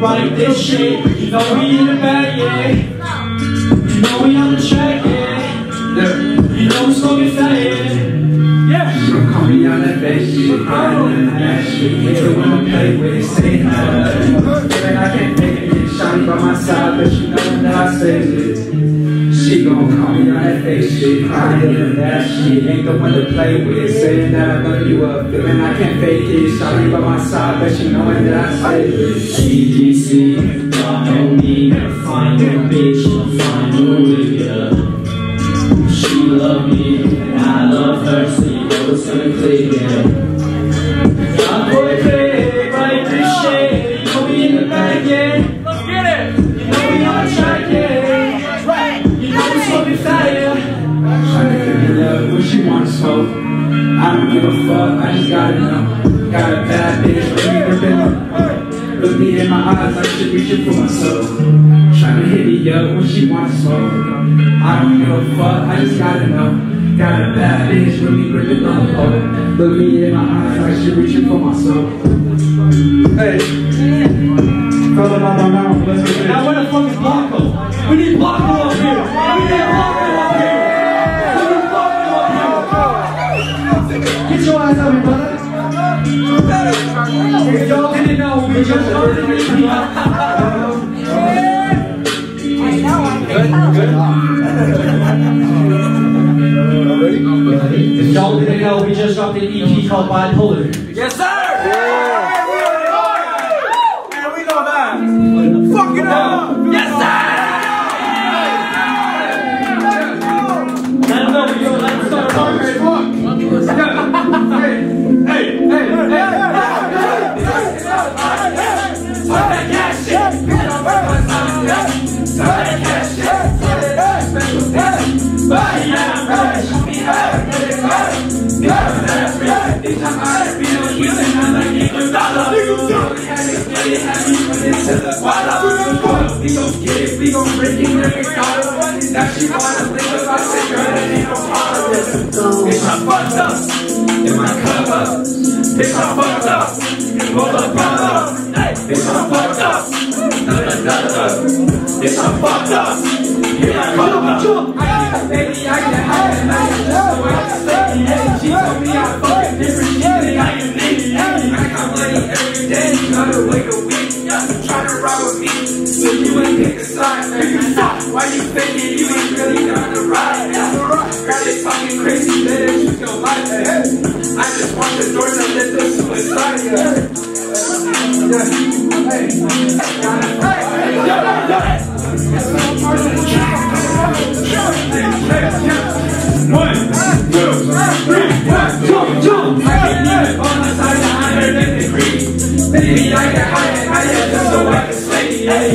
Write this shit, you know we in the bag, yeah. You know we on the track, yeah. You know we smoking fat, yeah. Don't call me on that bad shit, I don't want that shit. You wanna play with it, say nothing. Man, I can't make it, bitch, shiny by my side, but you know that I saved it. She gon' call me on that fake shit, I don't want that shit. Ain't the one to play with, saying that I love you up. Man, I can't fake it, shiny by my side, but you know that I saved it. Y'all know me, gotta find a bitch, I'll find a nigga. She love me, and I love her, so you know it's gonna click, yeah. Y'all boy play, write this shit, you know we in the bag, yeah. Let's get it! You know we on the track, yeah. Right. You know we smoking fire, yeah. Trying to figure out what she wanna smoke. I don't give a fuck, I just gotta know. Got a bad bitch, but we look me in my eyes, I should reach it for myself. Tryna hit me up when she wants to smoke. I don't give a fuck, I just gotta know. Got a bad bitch with me gripping on the floor. Look me in my eyes, I should reach it for myself. Hey, fell out my mouth, let's go. Now where the fuck is Blanco? We need Blanco up here. We need Blanco up here. We need Blanco up here. Get your eyes out, me brother. If y'all didn't know, we just started this video. Good. If y'all didn't know, we just dropped an EP called BIPOLAR. Yes, sir! Yeah! And we know that. Fuck it up! Yes, sir! Let them know we go. Let's start talking. Hey! Hey! Hey! We gon' get it, we gon' break it, every dollar. Now she wanna think about it, girl, and ain't no problem. Bitch, I fucked up, in my cover. Bitch, I fucked up, roll the brother. Bitch, I fucked up, da-da-da-da. Bitch, I fucked up, in my cover. Baby, I can hide it, I can love it. I'm saying, hey, she told me I fucking different shit, and I can name it. I can't play every day, gotta wait a week, try to rob with me. You ain't take a side, nigga. Why you faking? You ain't really down the ride. Girl, it's fucking crazy, bitch. You don't like that. I just want the doors to let the suicide. Yeah. 1, 2, 3, 1, jump, jump. I can leave it on the side of 100 degrees. Baby, I can hide it, I am just so I can slay. Hey.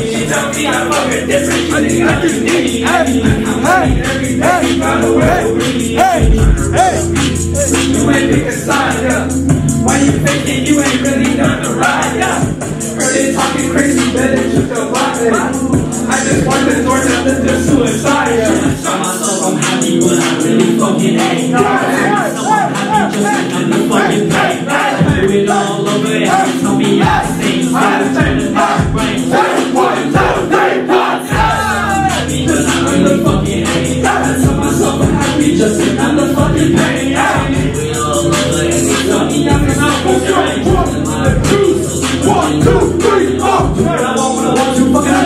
I love it different, I think I just need it. I'm winning every day, by the way, we you ain't pick a side, yeah. Why you faking? You ain't really done the ride, yeah. Heard it talking crazy, but it took a lot, yeah. I just want the door to lift the suicide, yeah. I try myself, I'm happy, but I really fucking hate. I try myself, I'm happy, just like I'm the fucking pain. I heard it all over, and you told me I sing. I turn the dark brain, just in on the fucking pain, yeah. We all love it, and we don't need nothing else for strange. 1, 2, 3, 4. I don't want you fucking up. She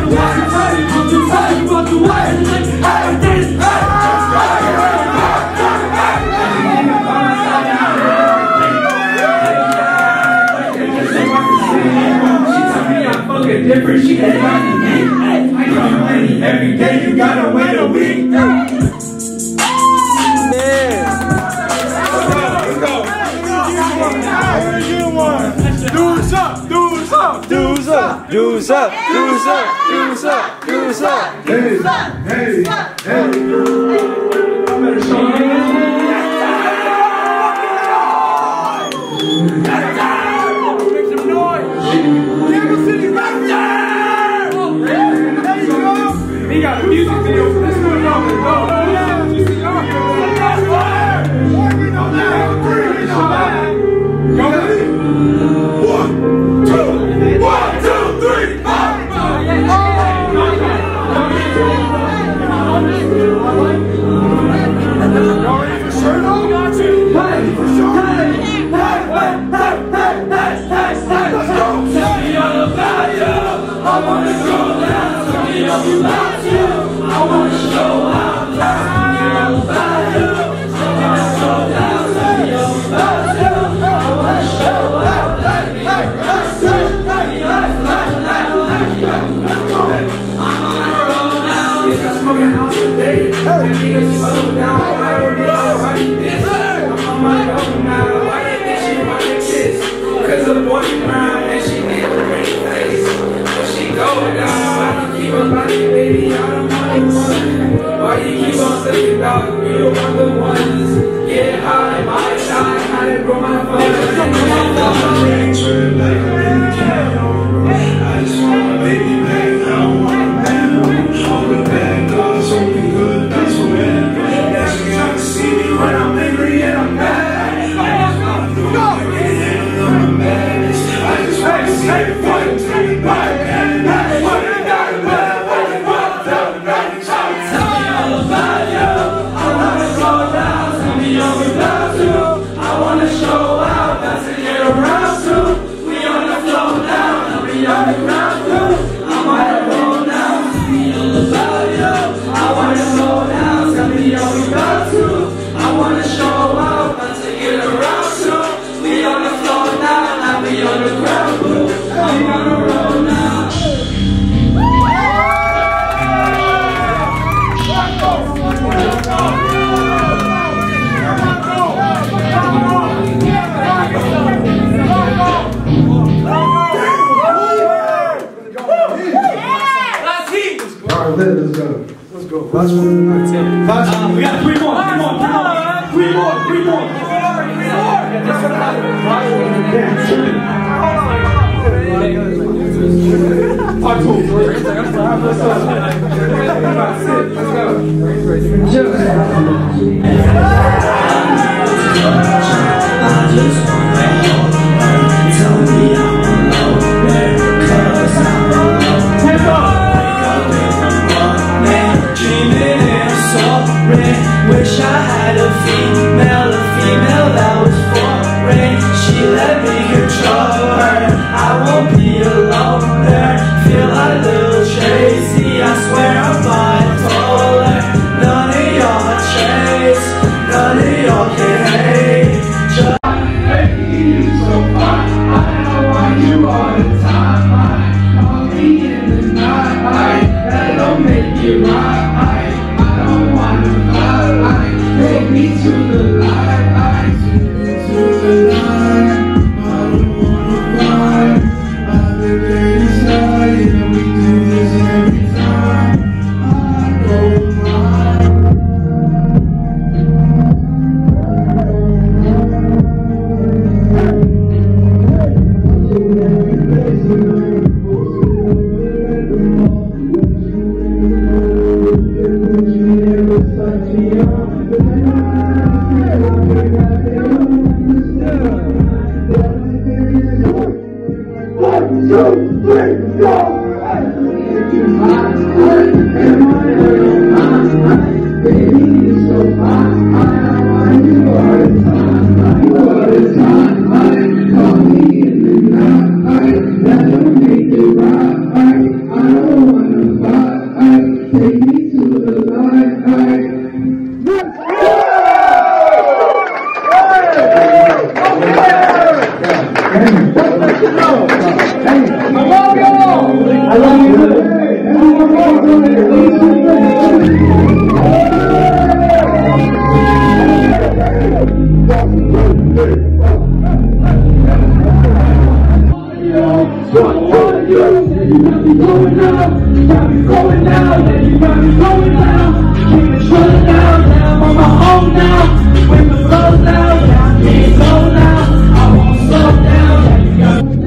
told me I fucking different. She can find me. I come money every day. You gotta wait a week. Dudes up, dudes up, dudes up, dudes up, dudes up. Hey, hey, hey. I better show you. Make some noise. Kansas City Raptors. There you go. He got a music video for this one. Y'all can go. Just y'all can go. That's fire. Boy, we know that. We know that. Hey, come on, y'all! blowing up. You got me going out, yeah, you got me going out. Keep it shut down, yeah, I'm on my own now. With the love now, yeah, I can't go now. I won't slow down, yeah, you got me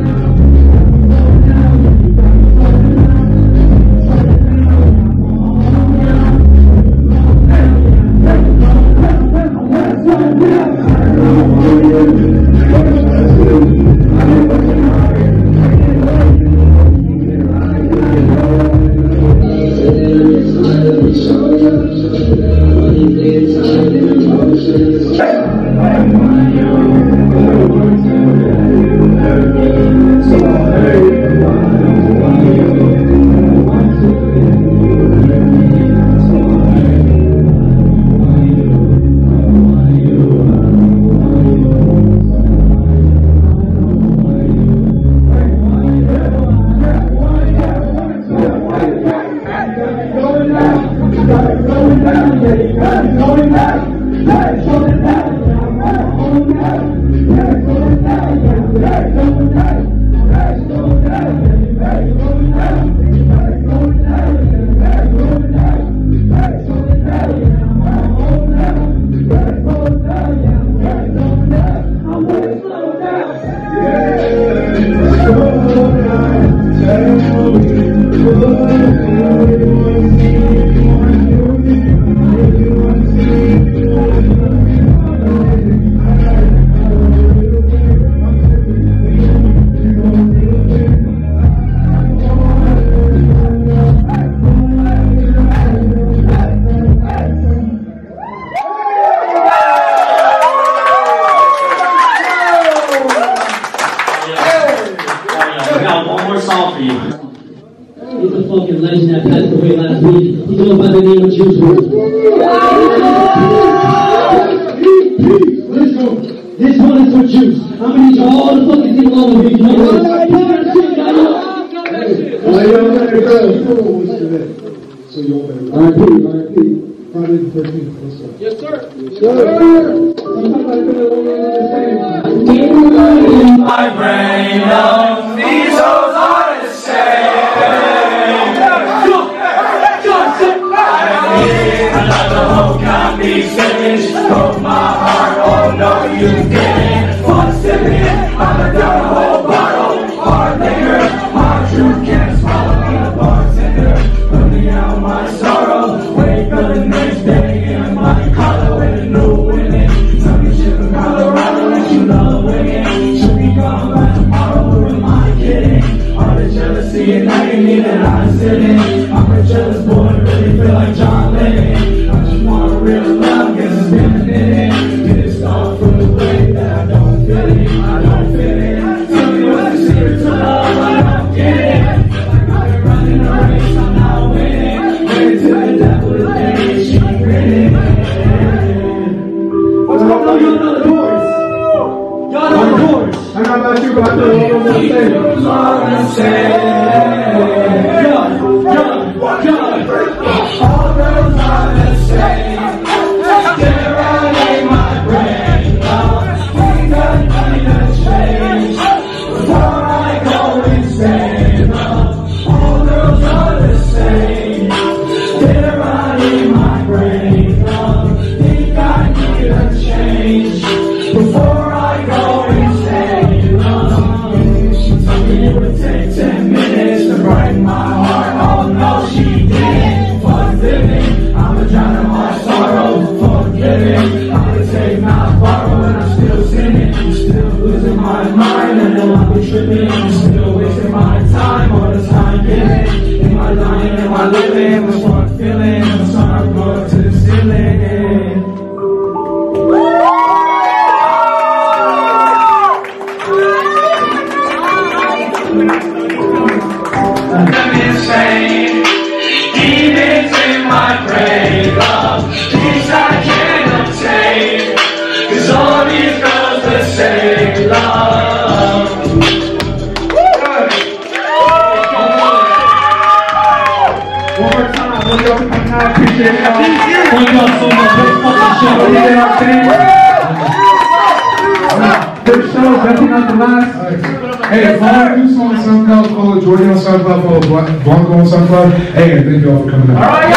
There's shows, nothing on the last. Hey, follow us on SoundCloud, follow Jordi on SoundCloud, follow Blanco on SoundCloud. Hey, and thank you all for coming out. All right,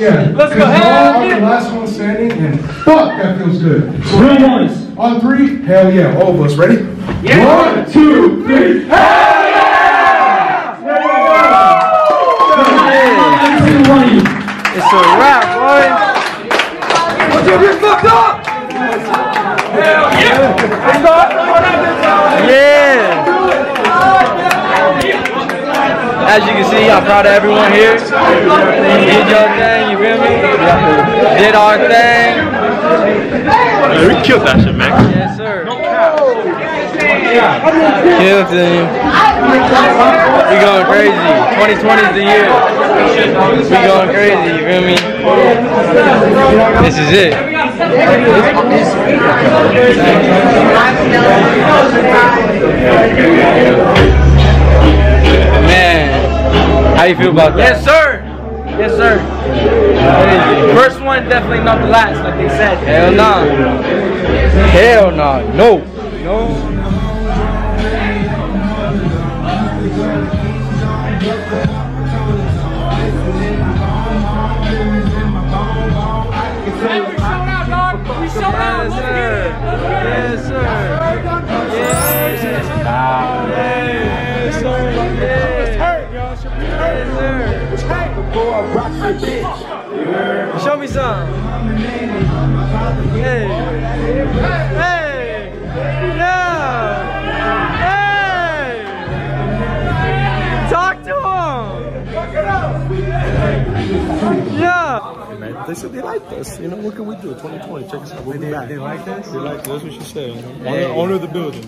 yeah. Let's go. I'm the last one standing, and fuck, that feels good. Real ones. On three, hell yeah. All of us, ready? Yeah. 1, 2, 3. Hell yeah! It's a wrap, boys. What's up? You're fucked up. Hell yeah! Yeah. As you can see, I'm proud of everyone here. You did your thing, you feel me? Did our thing. Hey, we killed that shit, man. Yes, sir. Killed it. We going crazy. 2020 is the year. We going crazy, you feel me? This is it. Man. How you feel about that? Yes, sir. Yes, sir. First one, definitely not the last, like they said. Hell no. Hell no. No. Hey, we showed out, dog. We showed out. Yes, sir. Yes, sir. Yes, sir. Yes, sir. Show me some. Hey. Hey. Yeah. Hey. Talk to him. Yeah. They said they liked us. You know, what can we do? 2020, check us out. We'll be back. They like us? They like us. That's what you said. Hey. Owner of the building.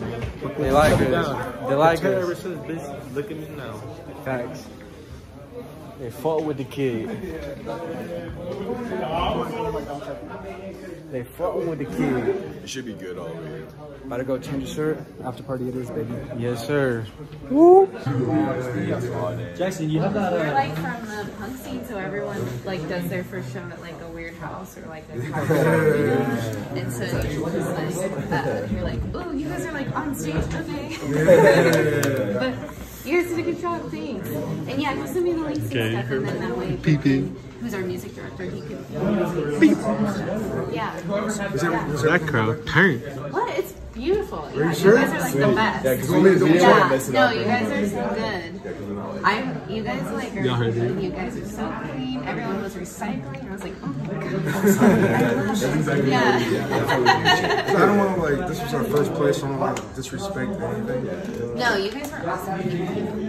They like us. They like us. Ever since, bitch, look at me now. Facts. They fought with the kid. They fought with the kid. It should be good all the way. About to go change the shirt. After party it is, baby. Yes, sir. Woo! Jackson, you have that. We're like from the punk scene, so everyone like does their first show at like a weird house or like a car show. And so you're just like that. You're like, oh, you guys are like on stage, okay? But you guys did a good job, thanks. And yeah, go send me the links and stuff, and then that way, who's our music director, he could. Yeah. Is that crowd tight? What? It's beautiful. Yeah, you sure? You guys are like the best. Yeah, because we made the best. No, you guys are so good. You guys like are. You guys are so clean. Everyone was recycling. I was like, oh my god. Yeah. I don't want to like. This was our first place. So I don't want to disrespect anything. No, you guys were awesome.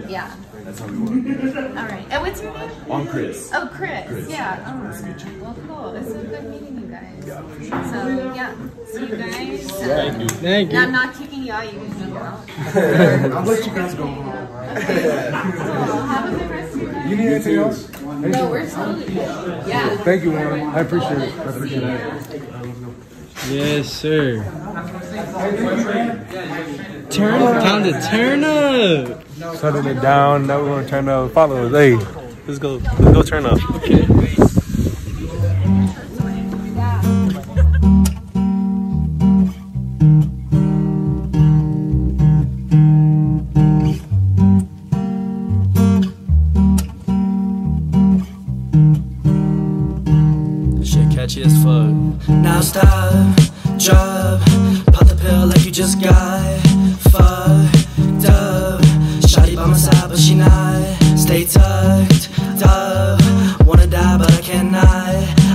Yeah. That's how we want it. All right. And what's your name? I'm Chris. Oh, Chris. Yeah. Oh, nice to meet you. Well, cool. It's so good meeting you guys. Yeah. So, yeah. See you guys. Thank you. Thank you. And I'm not kicking you out. You can go out. I'll let you guys go home. Okay. Cool. Have a good rest of your night. You need anything else? No, we're totally good. Yeah. Thank you, Warren. I appreciate it. I appreciate it. Yes, sir. Turn up. Time to turn up. Shutting it down. Now we're going to turn up. Follow us. Hey, let's go. Let's go turn up. Okay. This shit catchy as fuck. Now stop. Drop. Pop the pill like you just got fucked up. Shawty by my side, but she not. Stay tucked up. Wanna die, but I cannot.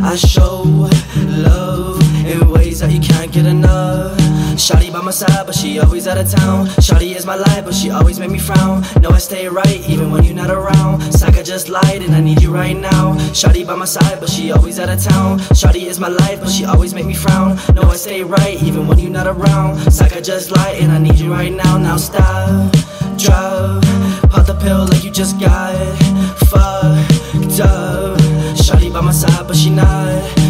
I show love in ways that you can't get enough. Shawty by my side, but she always out of town. Shawty is my life, but she always make me frown. No, I stay right, even when you're not around. Psych, I just lied, and I need you right now. Shawty by my side, but she always out of town. Shawty is my life, but she always make me frown. No, I stay right, even when you're not around. Psych, I just lied, and I need you right now. Now stop, drop, pop the pill like you just got fucked up. Shawty by my side, but she not.